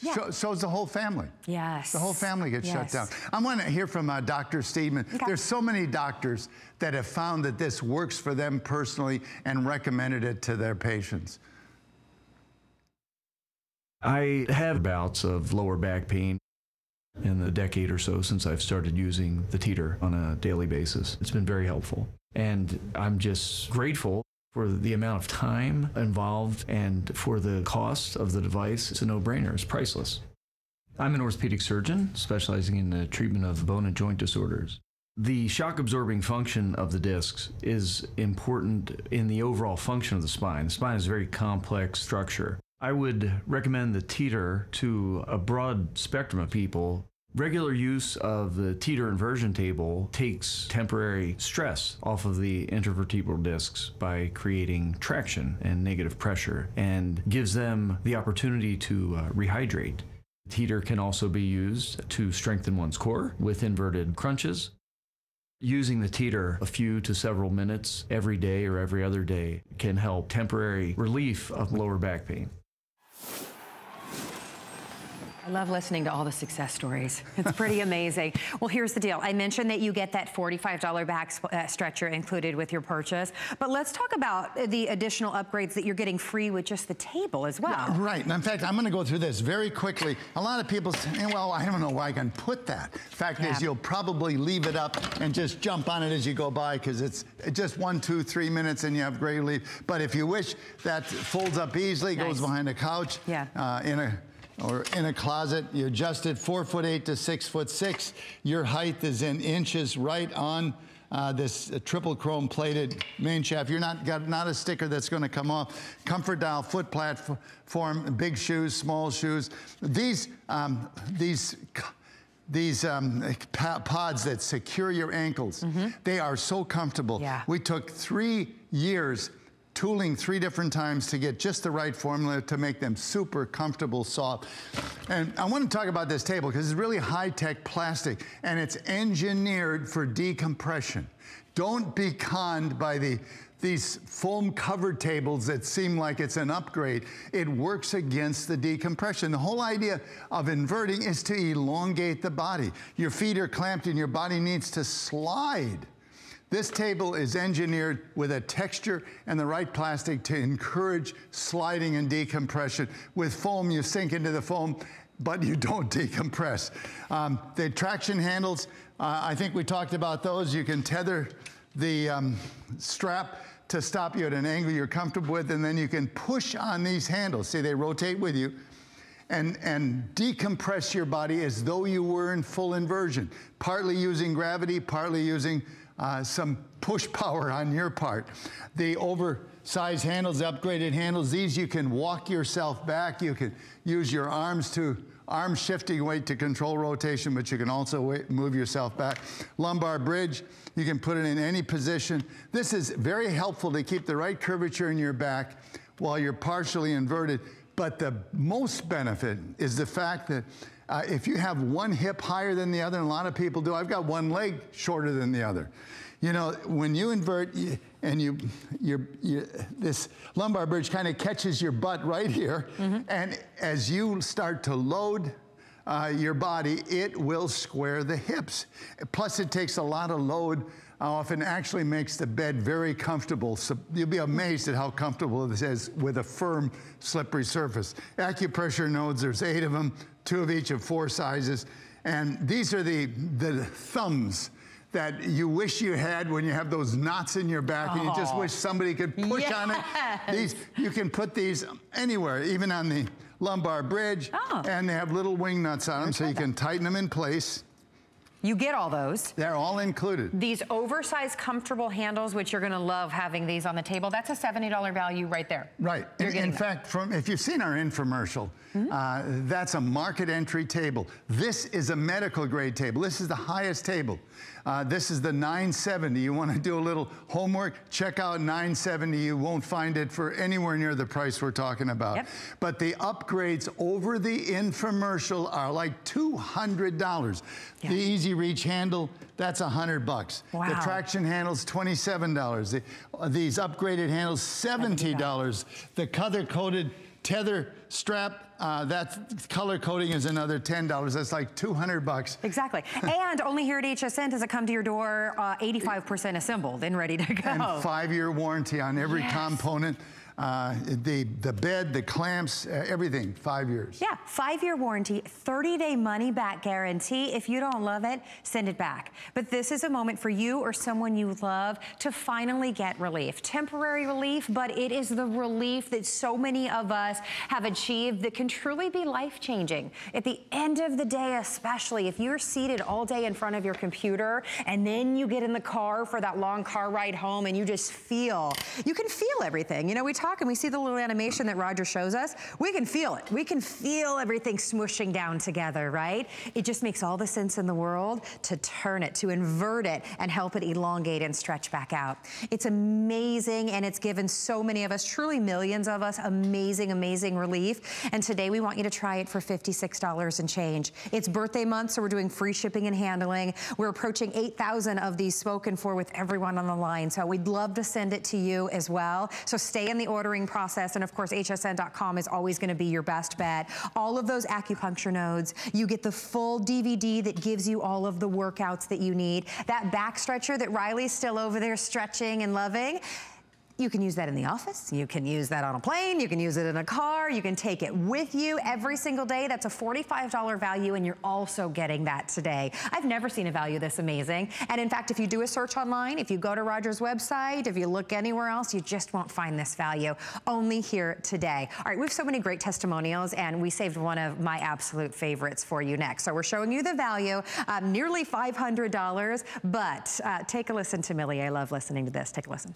Yeah. So, so's the whole family. Yes. The whole family gets yes. shut down. I want to hear from uh, Doctor Steedman. Okay. There's so many doctors that have found that this works for them personally and recommended it to their patients. I have bouts of lower back pain in the decade or so since I've started using the Teeter on a daily basis. It's been very helpful. And I'm just grateful for the amount of time involved and for the cost of the device. It's a no-brainer. It's priceless. I'm an orthopedic surgeon specializing in the treatment of bone and joint disorders. The shock-absorbing function of the discs is important in the overall function of the spine. The spine is a very complex structure. I would recommend the Teeter to a broad spectrum of people. Regular use of the Teeter inversion table takes temporary stress off of the intervertebral discs by creating traction and negative pressure and gives them the opportunity to uh, rehydrate. Teeter can also be used to strengthen one's core with inverted crunches. Using the Teeter a few to several minutes every day or every other day can help temporary relief of lower back pain. I love listening to all the success stories. It's pretty amazing. Well, here's the deal. I mentioned that you get that forty-five dollar back uh, stretcher included with your purchase, but let's talk about the additional upgrades that you're getting free with just the table as well. Yeah, right. And in fact, I'm going to go through this very quickly. A lot of people say, eh, well, I don't know why I can put that. Fact yeah. is, you'll probably leave it up and just jump on it as you go by because it's just one, two, three minutes and you have gray relief. But if you wish, that folds up easily, nice. Goes behind a couch. Yeah. Uh, in a or in a closet, you adjust it four foot eight to six foot six. Your height is in inches right on uh, this uh, triple chrome plated main shaft. You're not got not a sticker that's gonna come off. Comfort dial, foot platform, big shoes, small shoes. These, um, these, These um, pods that secure your ankles, mm-hmm. they are so comfortable. Yeah. We took three years tooling three different times to get just the right formula to make them super comfortable, soft. And I want to talk about this table because it's really high-tech plastic and it's engineered for decompression. Don't be conned by the these foam covered tables that seem like it's an upgrade. It works against the decompression. The whole idea of inverting is to elongate the body. Your feet are clamped and your body needs to slide. This table is engineered with a texture and the right plastic to encourage sliding and decompression. With foam, you sink into the foam, but you don't decompress. Um, the traction handles, uh, I think we talked about those. You can tether the um, strap to stop you at an angle you're comfortable with, and then you can push on these handles. See, they rotate with you and, and decompress your body as though you were in full inversion, partly using gravity, partly using uh, some push power on your part. The oversized handles, upgraded handles, these you can walk yourself back. You can use your arms to arm shifting weight to control rotation, but you can also move yourself back. Lumbar bridge, you can put it in any position. This is very helpful to keep the right curvature in your back while you're partially inverted. But the most benefit is the fact that uh, if you have one hip higher than the other, and a lot of people do, I've got one leg shorter than the other. You know, when you invert and you, you, you this lumbar bridge kind of catches your butt right here. Mm-hmm. And as you start to load uh, your body, it will square the hips. Plus it takes a lot of load off and actually makes the bed very comfortable. So you'll be amazed at how comfortable this is with a firm, slippery surface. Acupressure nodes, there's eight of them, two of each of four sizes. And these are the, the thumbs that you wish you had when you have those knots in your back. Aww. And you just wish somebody could push yes. on it. These, you can put these anywhere, even on the lumbar bridge. Oh. And they have little wing nuts on them, so you can tighten them in place. You get all those. They're all included. These oversized comfortable handles, which you're gonna love having these on the table, that's a seventy dollar value right there. Right, in, in fact, from, if you've seen our infomercial, mm-hmm. uh, that's a market entry table. This is a medical grade table. This is the highest table. Uh, this is the nine seventy. You wanna do a little homework, check out nine seventy. You won't find it for anywhere near the price we're talking about. Yep. But the upgrades over the infomercial are like two hundred dollars. Yeah. The easy reach handle, that's a hundred bucks. Wow. The traction handles, twenty-seven dollars. The, uh, these upgraded handles, seventy dollars. seventy dollars. The color-coded tether strap, uh, that color coding is another ten dollars. That's like two hundred bucks. Exactly. And only here at H S N does it come to your door eighty-five percent uh, assembled and ready to go. And five-year warranty on every yes. component. Uh, the, the bed, the clamps, uh, everything, five years. Yeah, five-year warranty, thirty day money-back guarantee. If you don't love it, send it back. But this is a moment for you or someone you love to finally get relief. Temporary relief, but it is the relief that so many of us have achieved that can truly be life-changing. At the end of the day, especially, if you're seated all day in front of your computer and then you get in the car for that long car ride home and you just feel, you can feel everything. You know, we talk and we see the little animation that Roger shows us, we can feel it. We can feel everything smooshing down together, right? It just makes all the sense in the world to turn it, to invert it, and help it elongate and stretch back out. It's amazing, and it's given so many of us, truly millions of us, amazing, amazing relief. And today we want you to try it for fifty-six dollars and change. It's birthday month, so we're doing free shipping and handling. We're approaching eight thousand of these spoken for with everyone on the line, so we'd love to send it to you as well. So stay in the order. ordering process, and of course H S N dot com is always going to be your best bet. All of those acupuncture nodes, you get the full D V D that gives you all of the workouts that you need. That back stretcher that Rylie's still over there stretching and loving, you can use that in the office, you can use that on a plane, you can use it in a car, you can take it with you every single day. That's a forty-five dollar value, and you're also getting that today. I've never seen a value this amazing. And in fact, if you do a search online, if you go to Roger's website, if you look anywhere else, you just won't find this value. Only here today. All right, we have so many great testimonials, and we saved one of my absolute favorites for you next. So we're showing you the value, um, nearly five hundred dollars, but uh, take a listen to Millie. I love listening to this. Take a listen.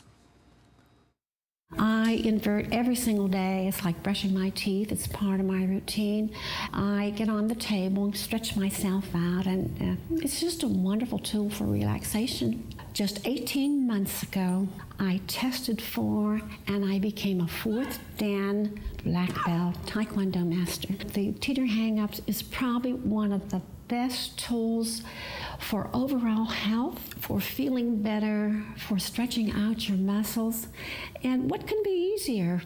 I invert every single day. It's like brushing my teeth. It's part of my routine. I get on the table and stretch myself out, and uh, it's just a wonderful tool for relaxation. Just eighteen months ago, I tested for and I became a fourth Dan black belt Taekwondo master. The Teeter Hang-Ups is probably one of the best tools for overall health, for feeling better, for stretching out your muscles, and what can be easier?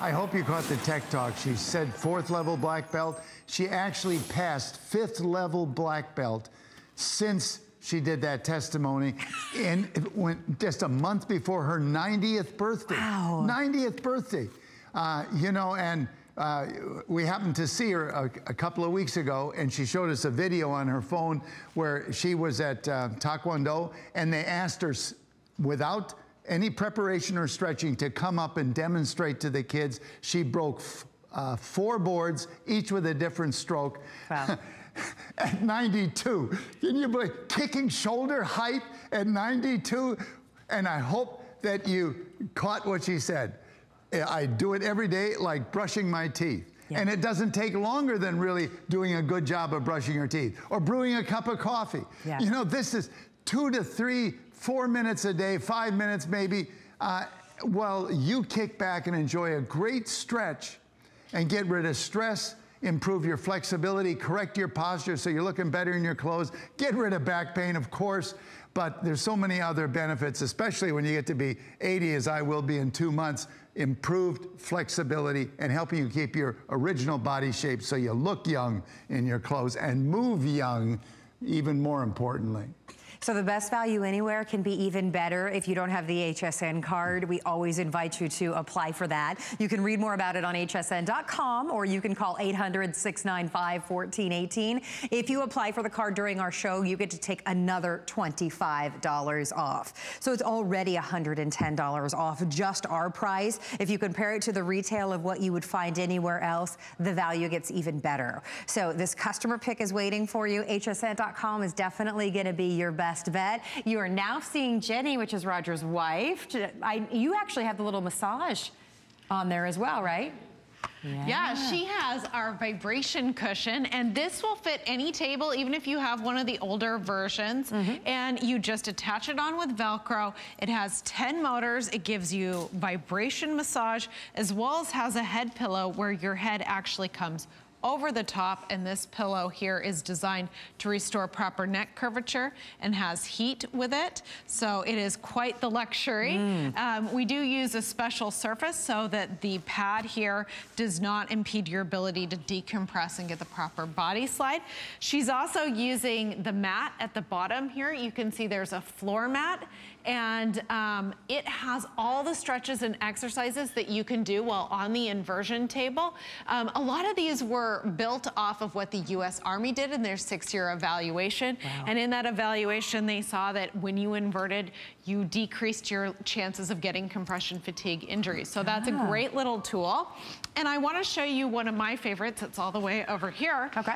I hope you caught the tech talk. She said fourth level black belt. She actually passed fifth level black belt since she did that testimony, and it went just a month before her ninetieth birthday. Wow. ninetieth birthday. Uh, you know, and Uh, we happened to see her a, a couple of weeks ago, and she showed us a video on her phone where she was at uh, Taekwondo, and they asked her, without any preparation or stretching, to come up and demonstrate to the kids. She broke f uh, four boards, each with a different stroke. Wow. At ninety-two. Can you believe? Kicking shoulder height at ninety-two. And I hope that you caught what she said. I do it every day like brushing my teeth. Yeah. And it doesn't take longer than really doing a good job of brushing your teeth or brewing a cup of coffee. Yeah. You know, this is two to three, four minutes a day, five minutes maybe, uh, while you kick back and enjoy a great stretch and get rid of stress, improve your flexibility, correct your posture so you're looking better in your clothes, get rid of back pain, of course. But there's so many other benefits, especially when you get to be eighty, as I will be in two months, improved flexibility and helping you keep your original body shape so you look young in your clothes and move young, even more importantly. So the best value anywhere can be even better. If you don't have the H S N card, we always invite you to apply for that. You can read more about it on H S N dot com, or you can call eight hundred, six nine five, one four one eight. If you apply for the card during our show, you get to take another twenty-five dollars off. So it's already one hundred ten dollars off, just our price. If you compare it to the retail of what you would find anywhere else, the value gets even better. So this customer pick is waiting for you. H S N dot com is definitely going to be your best Best bet. You are now seeing Jenny, which is Roger's wife. I, you actually have the little massage on there as well, right? Yeah. Yeah, she has our vibration cushion, and this will fit any table, even if you have one of the older versions. Mm-hmm. And you just attach it on with Velcro. It has ten motors. It gives you vibration massage, as well as has a head pillow where your head actually comes over the top, and this pillow here is designed to restore proper neck curvature and has heat with it, so it is quite the luxury. Mm. Um, we do use a special surface so that the pad here does not impede your ability to decompress and get the proper body slide. She's also using the mat at the bottom here. You can see there's a floor mat, and um, it has all the stretches and exercises that you can do while on the inversion table. Um, a lot of these were built off of what the U S Army did in their six-year evaluation. Wow. And in that evaluation, they saw that when you inverted, you decreased your chances of getting compression fatigue injuries. So that's ah. a great little tool. And I wanna show you one of my favorites. It's all the way over here. Okay.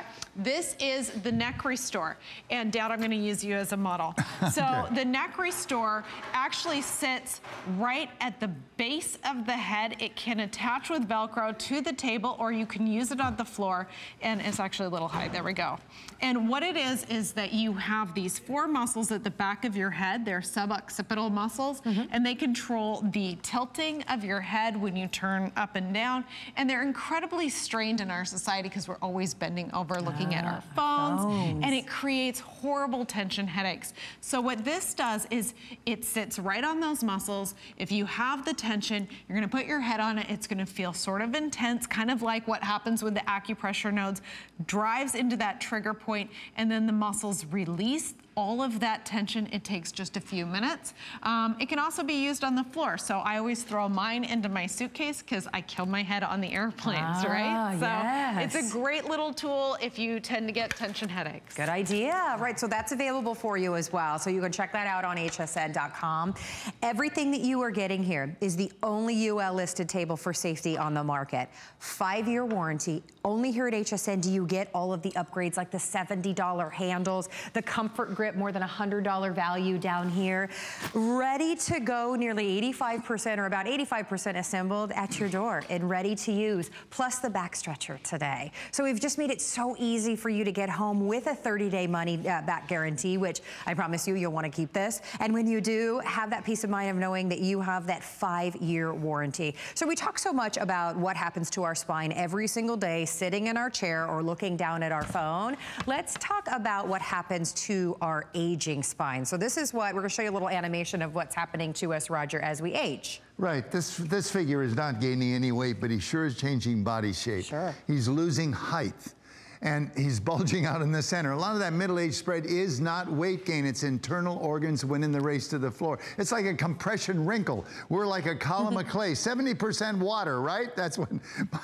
This is the Neck Restore. And Dad, I'm gonna use you as a model. So okay. The Neck Restore actually sits right at the base of the head. It can attach with Velcro to the table, or you can use it on the floor. floor, and it's actually a little high. There we go. And what it is is that you have these four muscles at the back of your head. They're suboccipital muscles, mm-hmm. and they control the tilting of your head when you turn up and down. And they're incredibly strained in our society because we're always bending over, looking ah, at our phones, phones, and it creates horrible tension headaches. So what this does is it sits right on those muscles. If you have the tension, you're going to put your head on it. It's going to feel sort of intense, kind of like what happens with the acupressure nodes, drives into that trigger point, and then the muscles release all of that tension. It takes just a few minutes. Um, it can also be used on the floor. So I always throw mine into my suitcase because I kill my head on the airplanes, ah, right? So yes. It's a great little tool if you tend to get tension headaches. Good idea. Right, so that's available for you as well. So you can check that out on H S N dot com. Everything that you are getting here is the only U L listed table for safety on the market. Five-year warranty. Only here at H S N do you get all of the upgrades like the seventy dollar handles, the comfort grip, more than a one hundred dollar value down here. Ready to go, nearly eighty-five percent or about eighty-five percent assembled at your door and ready to use, plus the back stretcher today. So we've just made it so easy for you to get home with a thirty day money uh, back guarantee, which I promise you, you'll want to keep this. And when you do, have that peace of mind of knowing that you have that five-year warranty. So we talk so much about what happens to our spine every single day, sitting in our chair or looking down at our phone. Let's talk about what happens to our Our aging spine. So this is what we're going to show you, a little animation of what's happening to us, Roger, as we age. Right. This this figure is not gaining any weight, but he sure is changing body shape. Sure. He's losing height, and he's bulging out in the center. A lot of that middle age spread is not weight gain. It's internal organs winning the race to the floor. It's like a compression wrinkle. We're like a column of clay, seventy percent water, right? That's what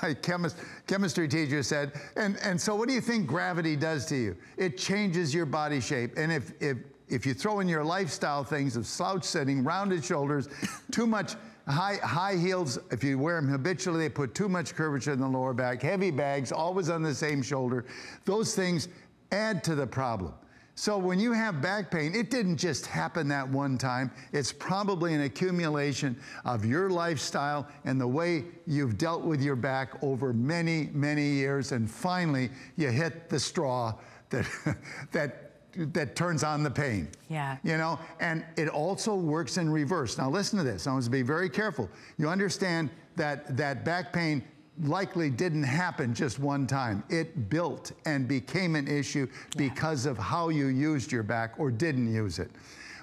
my chemist, chemistry teacher said. And, and so what do you think gravity does to you? It changes your body shape. And if, if, if you throw in your lifestyle things of slouch sitting, rounded shoulders, too much High, high heels, if you wear them habitually, they put too much curvature in the lower back, heavy bags, always on the same shoulder. Those things add to the problem. So when you have back pain, it didn't just happen that one time. It's probably an accumulation of your lifestyle and the way you've dealt with your back over many, many years. And finally, you hit the straw that, that that turns on the pain. Yeah. You know, and it also works in reverse. Now listen to this. I want to be very careful. You understand that that back pain likely didn't happen just one time. It built and became an issue yeah. because of how you used your back or didn't use it.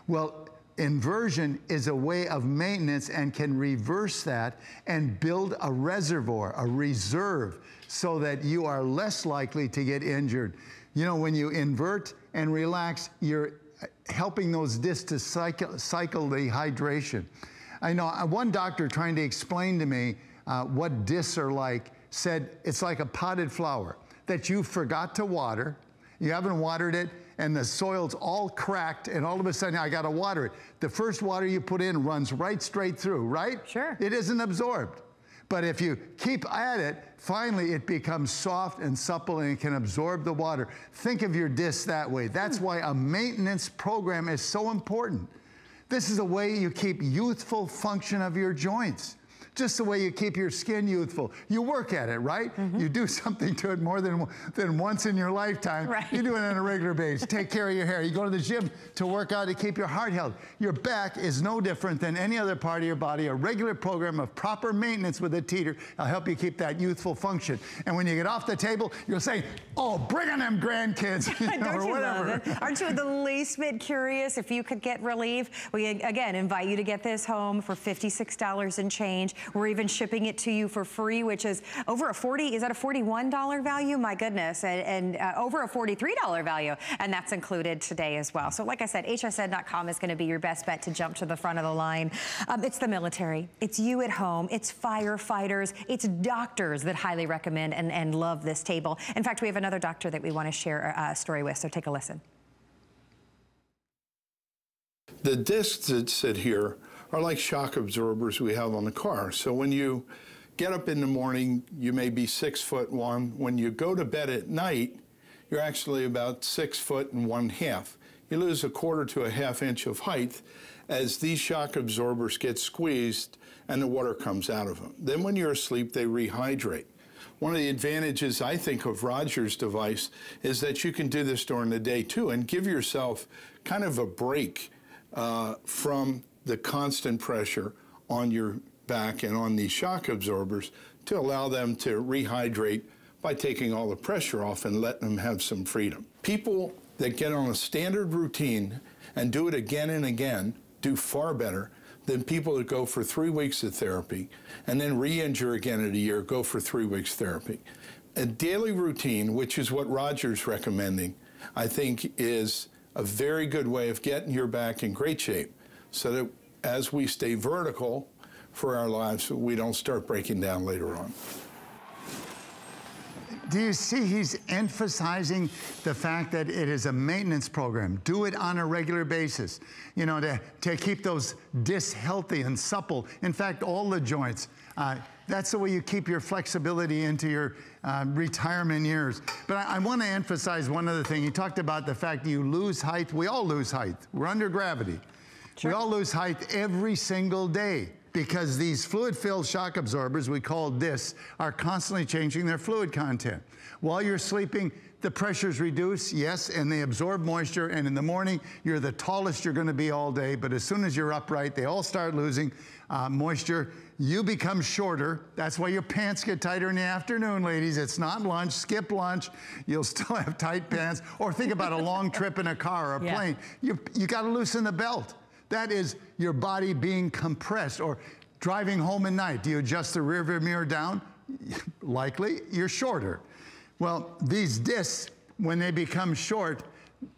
Well, inversion is a way of maintenance and can reverse that and build a reservoir, a reserve, so that you are less likely to get injured. You know, when you invert and relax, you're helping those discs to cycle, cycle the hydration. I know one doctor trying to explain to me uh, what discs are like said it's like a potted flower that you forgot to water, you haven't watered it, and the soil's all cracked, and all of a sudden I gotta water it. The first water you put in runs right straight through, right? Sure. It isn't absorbed. But if you keep at it, finally it becomes soft and supple and it can absorb the water. Think of your disc that way. That's why a maintenance program is so important. This is the way you keep youthful function of your joints. Just the way you keep your skin youthful. You work at it, right? Mm-hmm. You do something to it more than, than once in your lifetime. Right. You do it on a regular basis. Take care of your hair. You go to the gym to work out to keep your heart healthy. Your back is no different than any other part of your body. A regular program of proper maintenance with a teeter will help you keep that youthful function. And when you get off the table, you'll say, oh, bring on them grandkids, you know, or whatever. Aren't you the least bit curious if you could get relief? We, again, invite you to get this home for fifty-six dollars and change. We're even shipping it to you for free, which is over a forty, is that a forty-one dollar value? My goodness, and, and uh, over a forty-three dollar value, and that's included today as well. So like I said, H S N dot com is gonna be your best bet to jump to the front of the line. Um, it's the military, it's you at home, it's firefighters, it's doctors that highly recommend and, and love this table. In fact, we have another doctor that we wanna share a story with, so take a listen. The discs that sit here are like shock absorbers we have on the car. So when you get up in the morning, you may be six foot one. When you go to bed at night, you're actually about six foot and one half. You lose a quarter to a half inch of height as these shock absorbers get squeezed and the water comes out of them. Then when you're asleep, they rehydrate. one of the advantages, I think, of Roger's device is that you can do this during the day, too, and give yourself kind of a break uh, from the constant pressure on your back and on these shock absorbers to allow them to rehydrate by taking all the pressure off and letting them have some freedom. People that get on a standard routine and do it again and again do far better than people that go for three weeks of therapy and then re-injure again in a year, go for three weeks therapy. A daily routine, which is what Roger's recommending, I think is a very good way of getting your back in great shape so that as we stay vertical for our lives, we don't start breaking down later on. Do you see he's emphasizing the fact that it is a maintenance program? Do it on a regular basis, you know, to, to keep those discs healthy and supple. In fact, all the joints. Uh, that's the way you keep your flexibility into your uh, retirement years. But I, I want to emphasize one other thing. You talked about the fact that you lose height. We all lose height. We're under gravity. Sure. We all lose height every single day, because these fluid-filled shock absorbers, we call discs, are constantly changing their fluid content. While you're sleeping, the pressures reduce, yes, and they absorb moisture, and in the morning, you're the tallest you're gonna be all day, but as soon as you're upright, they all start losing uh, moisture. You become shorter. That's why your pants get tighter in the afternoon, ladies. It's not lunch, skip lunch. You'll still have tight pants. Or think about a long trip in a car or a yeah. plane. You, you gotta loosen the belt. That is your body being compressed. Or driving home at night, do you adjust the rear view mirror down? Likely, you're shorter. Well, these discs, when they become short,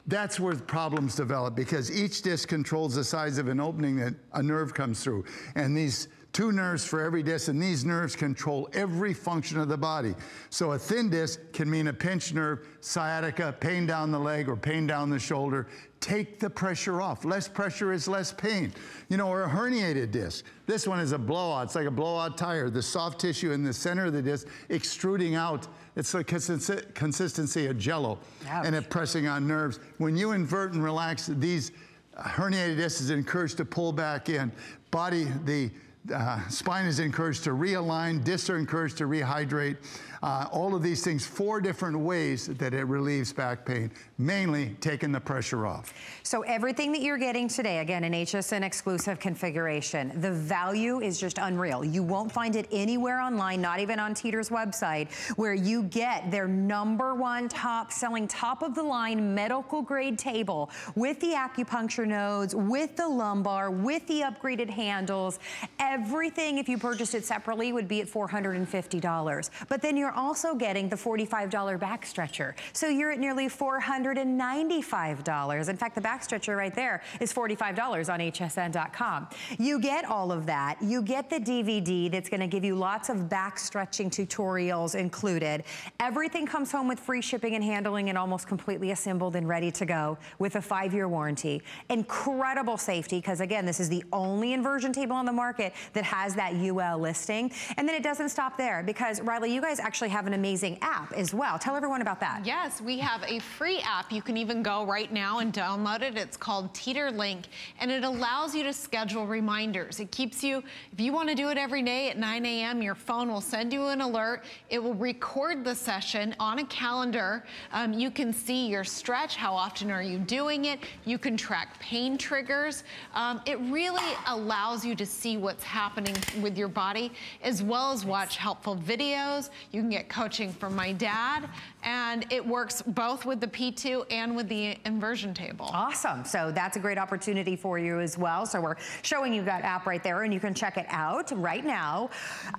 that's where problems develop, because each disc controls the size of an opening that a nerve comes through. And these two nerves for every disc, and these nerves control every function of the body. So a thin disc can mean a pinched nerve, sciatica, pain down the leg or pain down the shoulder. Take the pressure off. Less pressure is less pain. You know, or a herniated disc. This one is a blowout. It's like a blowout tire. The soft tissue in the center of the disc extruding out. It's the consist consistency of jello. Ouch. And it pressing on nerves. When you invert and relax, these herniated discs is encouraged to pull back in. Body, the Uh, spine is encouraged to realign, discs are encouraged to rehydrate, uh, all of these things, four different ways that it relieves back pain, mainly taking the pressure off. So everything that you're getting today, again, an H S N exclusive configuration, the value is just unreal. You won't find it anywhere online, not even on Teeter's website, where you get their number one top selling, top of the line medical grade table with the acupuncture nodes, with the lumbar, with the upgraded handles. Everything, if you purchased it separately, would be at four hundred fifty dollars. But then you're also getting the forty-five dollar back stretcher. So you're at nearly four hundred ninety-five dollars. In fact, the back stretcher right there is forty-five dollars on H S N dot com. You get all of that. You get the D V D that's going to give you lots of back stretching tutorials included. Everything comes home with free shipping and handling and almost completely assembled and ready to go with a five year warranty. Incredible safety, because again, this is the only inversion table on the market that has that U L listing. And then it doesn't stop there, because Rylie, you guys actually have an amazing app as well. Tell everyone about that. Yes, we have a free app. You can even go right now and download it. It's called Teeter Link, and it allows you to schedule reminders. It keeps you, if you want to do it every day at nine A M, your phone will send you an alert. It will record the session on a calendar. Um, you can see your stretch, how often are you doing it. You can track pain triggers. Um, it really allows you to see what's happening with your body, as well as watch helpful videos. You can get coaching from my dad, and it works both with the P two and with the inversion table. Awesome. So that's a great opportunity for you as well. So we're showing you that app right there, and you can check it out right now.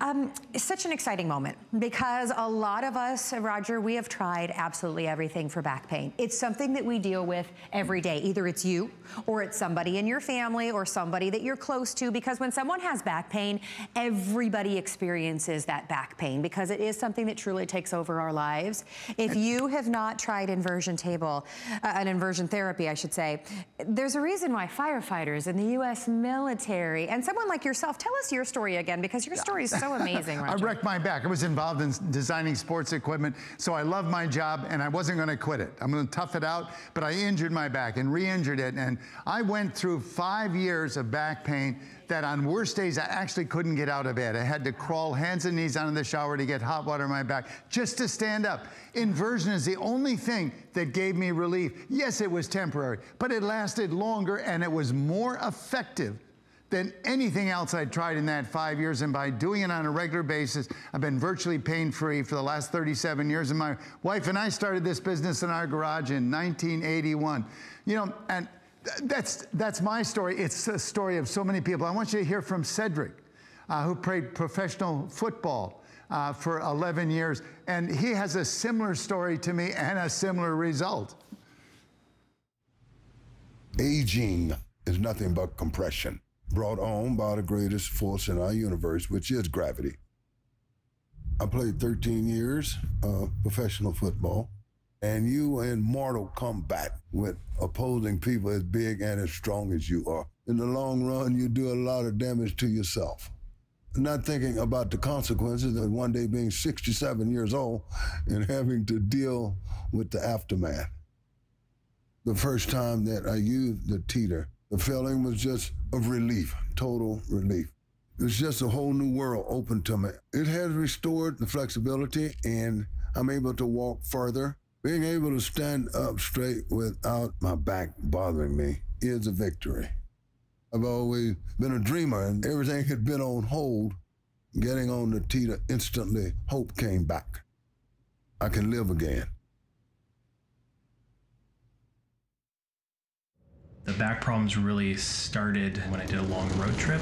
Um, it's such an exciting moment, because a lot of us, Roger, we have tried absolutely everything for back pain. It's something that we deal with every day. Either it's you, or it's somebody in your family, or somebody that you're close to, because when someone has back pain, everybody experiences that back pain, because it is something that truly takes over our lives. If you have not tried inversion table, uh, an inversion therapy, I should say, there's a reason why firefighters in the U S military and someone like yourself, tell us your story again, because your story is so amazing, Roger. I wrecked my back. I was involved in designing sports equipment, so I loved my job and I wasn't going to quit it. I'm going to tough it out, but I injured my back and re-injured it, and I went through five years of back pain that on worst days, I actually couldn't get out of bed. I had to crawl hands and knees out of the shower to get hot water on my back just to stand up. Inversion is the only thing that gave me relief. Yes, it was temporary, but it lasted longer and it was more effective than anything else I'd tried in that five years. And by doing it on a regular basis, I've been virtually pain-free for the last thirty-seven years. And my wife and I started this business in our garage in nineteen eighty-one. You know, and th that's, that's my story. It's a story of so many people. I want you to hear from Cedric, uh, who played professional football uh, for eleven years. And he has a similar story to me and a similar result. Aging is nothing but compression, brought on by the greatest force in our universe, which is gravity. I played thirteen years of professional football, and you were in mortal combat with opposing people as big and as strong as you are. In the long run, you do a lot of damage to yourself. Not thinking about the consequences of one day being sixty-seven years old and having to deal with the aftermath. The first time that I used the teeter, the feeling was just of relief, total relief. It was just a whole new world open to me. It has restored the flexibility, and I'm able to walk further. Being able to stand up straight without my back bothering me is a victory. I've always been a dreamer, and everything had been on hold. Getting on the teeter instantly, hope came back. I can live again. The back problems really started when I did a long road trip.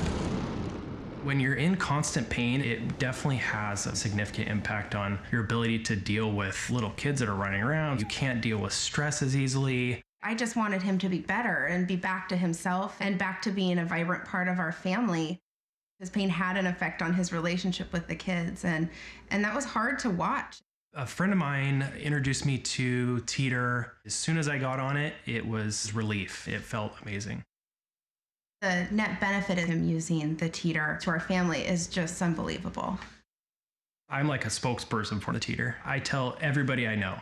When you're in constant pain, it definitely has a significant impact on your ability to deal with little kids that are running around. You can't deal with stress as easily. I just wanted him to be better and be back to himself and back to being a vibrant part of our family. His pain had an effect on his relationship with the kids, and, and that was hard to watch. A friend of mine introduced me to Teeter. As soon as I got on it, it was relief. It felt amazing. The net benefit of him using the Teeter to our family is just unbelievable. I'm like a spokesperson for the Teeter. I tell everybody I know.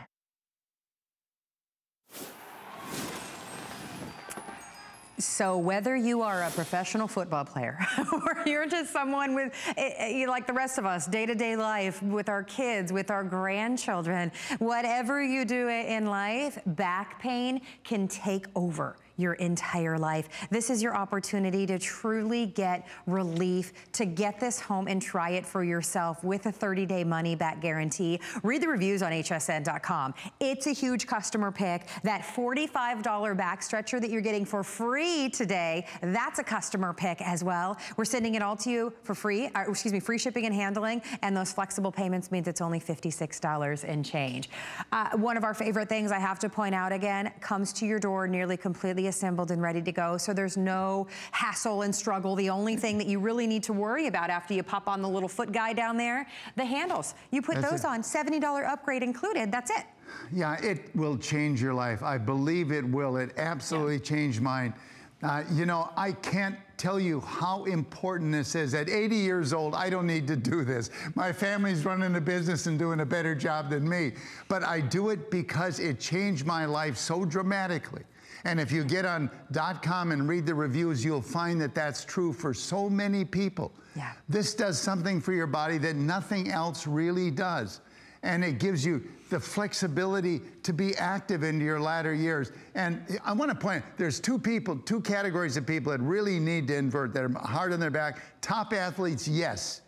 So whether you are a professional football player or you're just someone with, like the rest of us, day-to-day life with our kids, with our grandchildren, whatever you do in life, back pain can take over your entire life. This is your opportunity to truly get relief, to get this home and try it for yourself with a thirty-day money-back guarantee. Read the reviews on H S N dot com. It's a huge customer pick. That forty-five dollar back stretcher that you're getting for free today, that's a customer pick as well. We're sending it all to you for free, or excuse me, free shipping and handling, and those flexible payments means it's only fifty-six dollars and change. Uh, one of our favorite things I have to point out again, comes to your door nearly completely assembled and ready to go, so there's no hassle and struggle. The only thing that you really need to worry about after you pop on the little foot guy down there, the handles. You put that's those it. on, seventy dollar upgrade included, that's it. Yeah, it will change your life. I believe it will. It absolutely yeah. changed mine. Uh, you know, I can't tell you how important this is. At eighty years old, I don't need to do this. My family's running a business and doing a better job than me. But I do it because it changed my life so dramatically. And if you get on .com and read the reviews, you'll find that that's true for so many people. Yeah. This does something for your body that nothing else really does. And it gives you the flexibility to be active into your latter years. And I want to point out, there's two people, two categories of people that really need to invert, that are hard on their back. Top athletes, yes,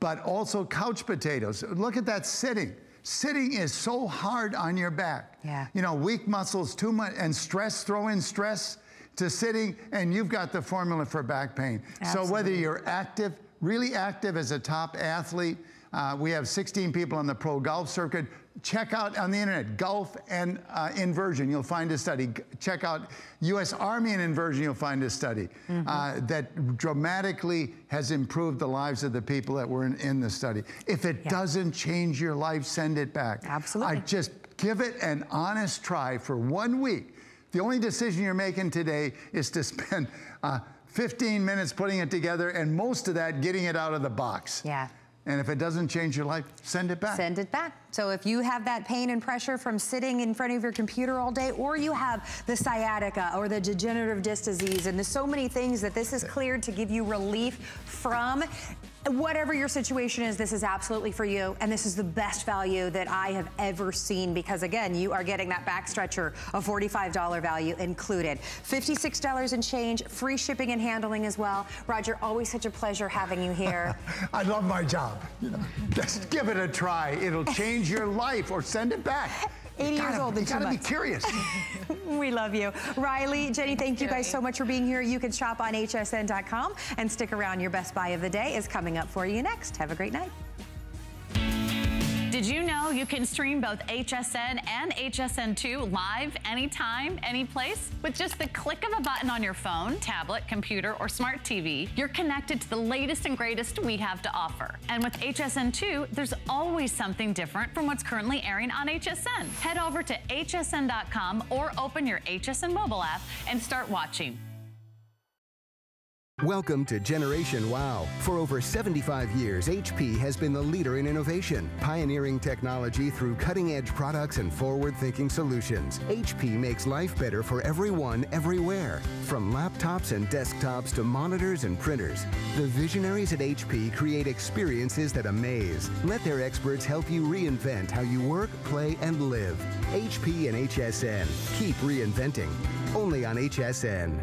but also couch potatoes. Look at that sitting. Sitting is so hard on your back. Yeah. You know, weak muscles, too much, and stress, throw in stress to sitting, and you've got the formula for back pain. Absolutely. So whether you're active, really active as a top athlete, uh, we have sixteen people on the pro golf circuit. Check out on the internet, golf and uh, inversion, you'll find a study. Check out U S Army and inversion, you'll find a study mm-hmm. uh, that dramatically has improved the lives of the people that were in, in the study. If it yeah. doesn't change your life, send it back. Absolutely. I just give it an honest try for one week. The only decision you're making today is to spend uh, fifteen minutes putting it together, and most of that getting it out of the box. Yeah. And if it doesn't change your life, send it back. Send it back. So if you have that pain and pressure from sitting in front of your computer all day, or you have the sciatica or the degenerative disc disease, and there's so many things that this is cleared to give you relief from, whatever your situation is, this is absolutely for you, and this is the best value that I have ever seen, because again, you are getting that back stretcher, a forty-five dollar value included. fifty-six dollars and change, free shipping and handling as well. Roger, always such a pleasure having you here. I love my job. You know, just give it a try. It'll change your life, or send it back. eighty gotta, years old in two gotta months. Be curious. We love you. Rylie, Jenny, thank you guys so much for being here. You can shop on H S N dot com and stick around. Your best buy of the day is coming up for you next. Have a great night. Did you know you can stream both H S N and H S N two live anytime, anyplace? With just the click of a button on your phone, tablet, computer, or smart T V, you're connected to the latest and greatest we have to offer. And with H S N two, there's always something different from what's currently airing on H S N. Head over to H S N dot com or open your H S N mobile app and start watching. Welcome to Generation Wow. For over seventy-five years, H P has been the leader in innovation, pioneering technology through cutting-edge products and forward-thinking solutions. H P makes life better for everyone, everywhere. From laptops and desktops to monitors and printers, the visionaries at H P create experiences that amaze. Let their experts help you reinvent how you work, play, and live. H P and H S N. Keep reinventing. Only on H S N.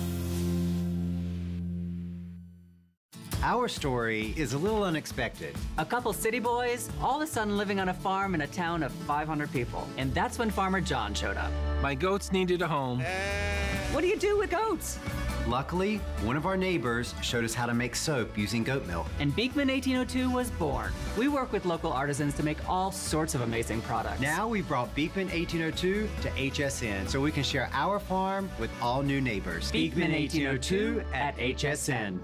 Our story is a little unexpected. A couple city boys, all of a sudden living on a farm in a town of five hundred people. And that's when Farmer John showed up. My goats needed a home. What do you do with goats? Luckily, one of our neighbors showed us how to make soap using goat milk. And Beekman eighteen oh two was born. We work with local artisans to make all sorts of amazing products. Now we brought Beekman eighteen oh two to H S N so we can share our farm with all new neighbors. Beekman eighteen oh two at H S N.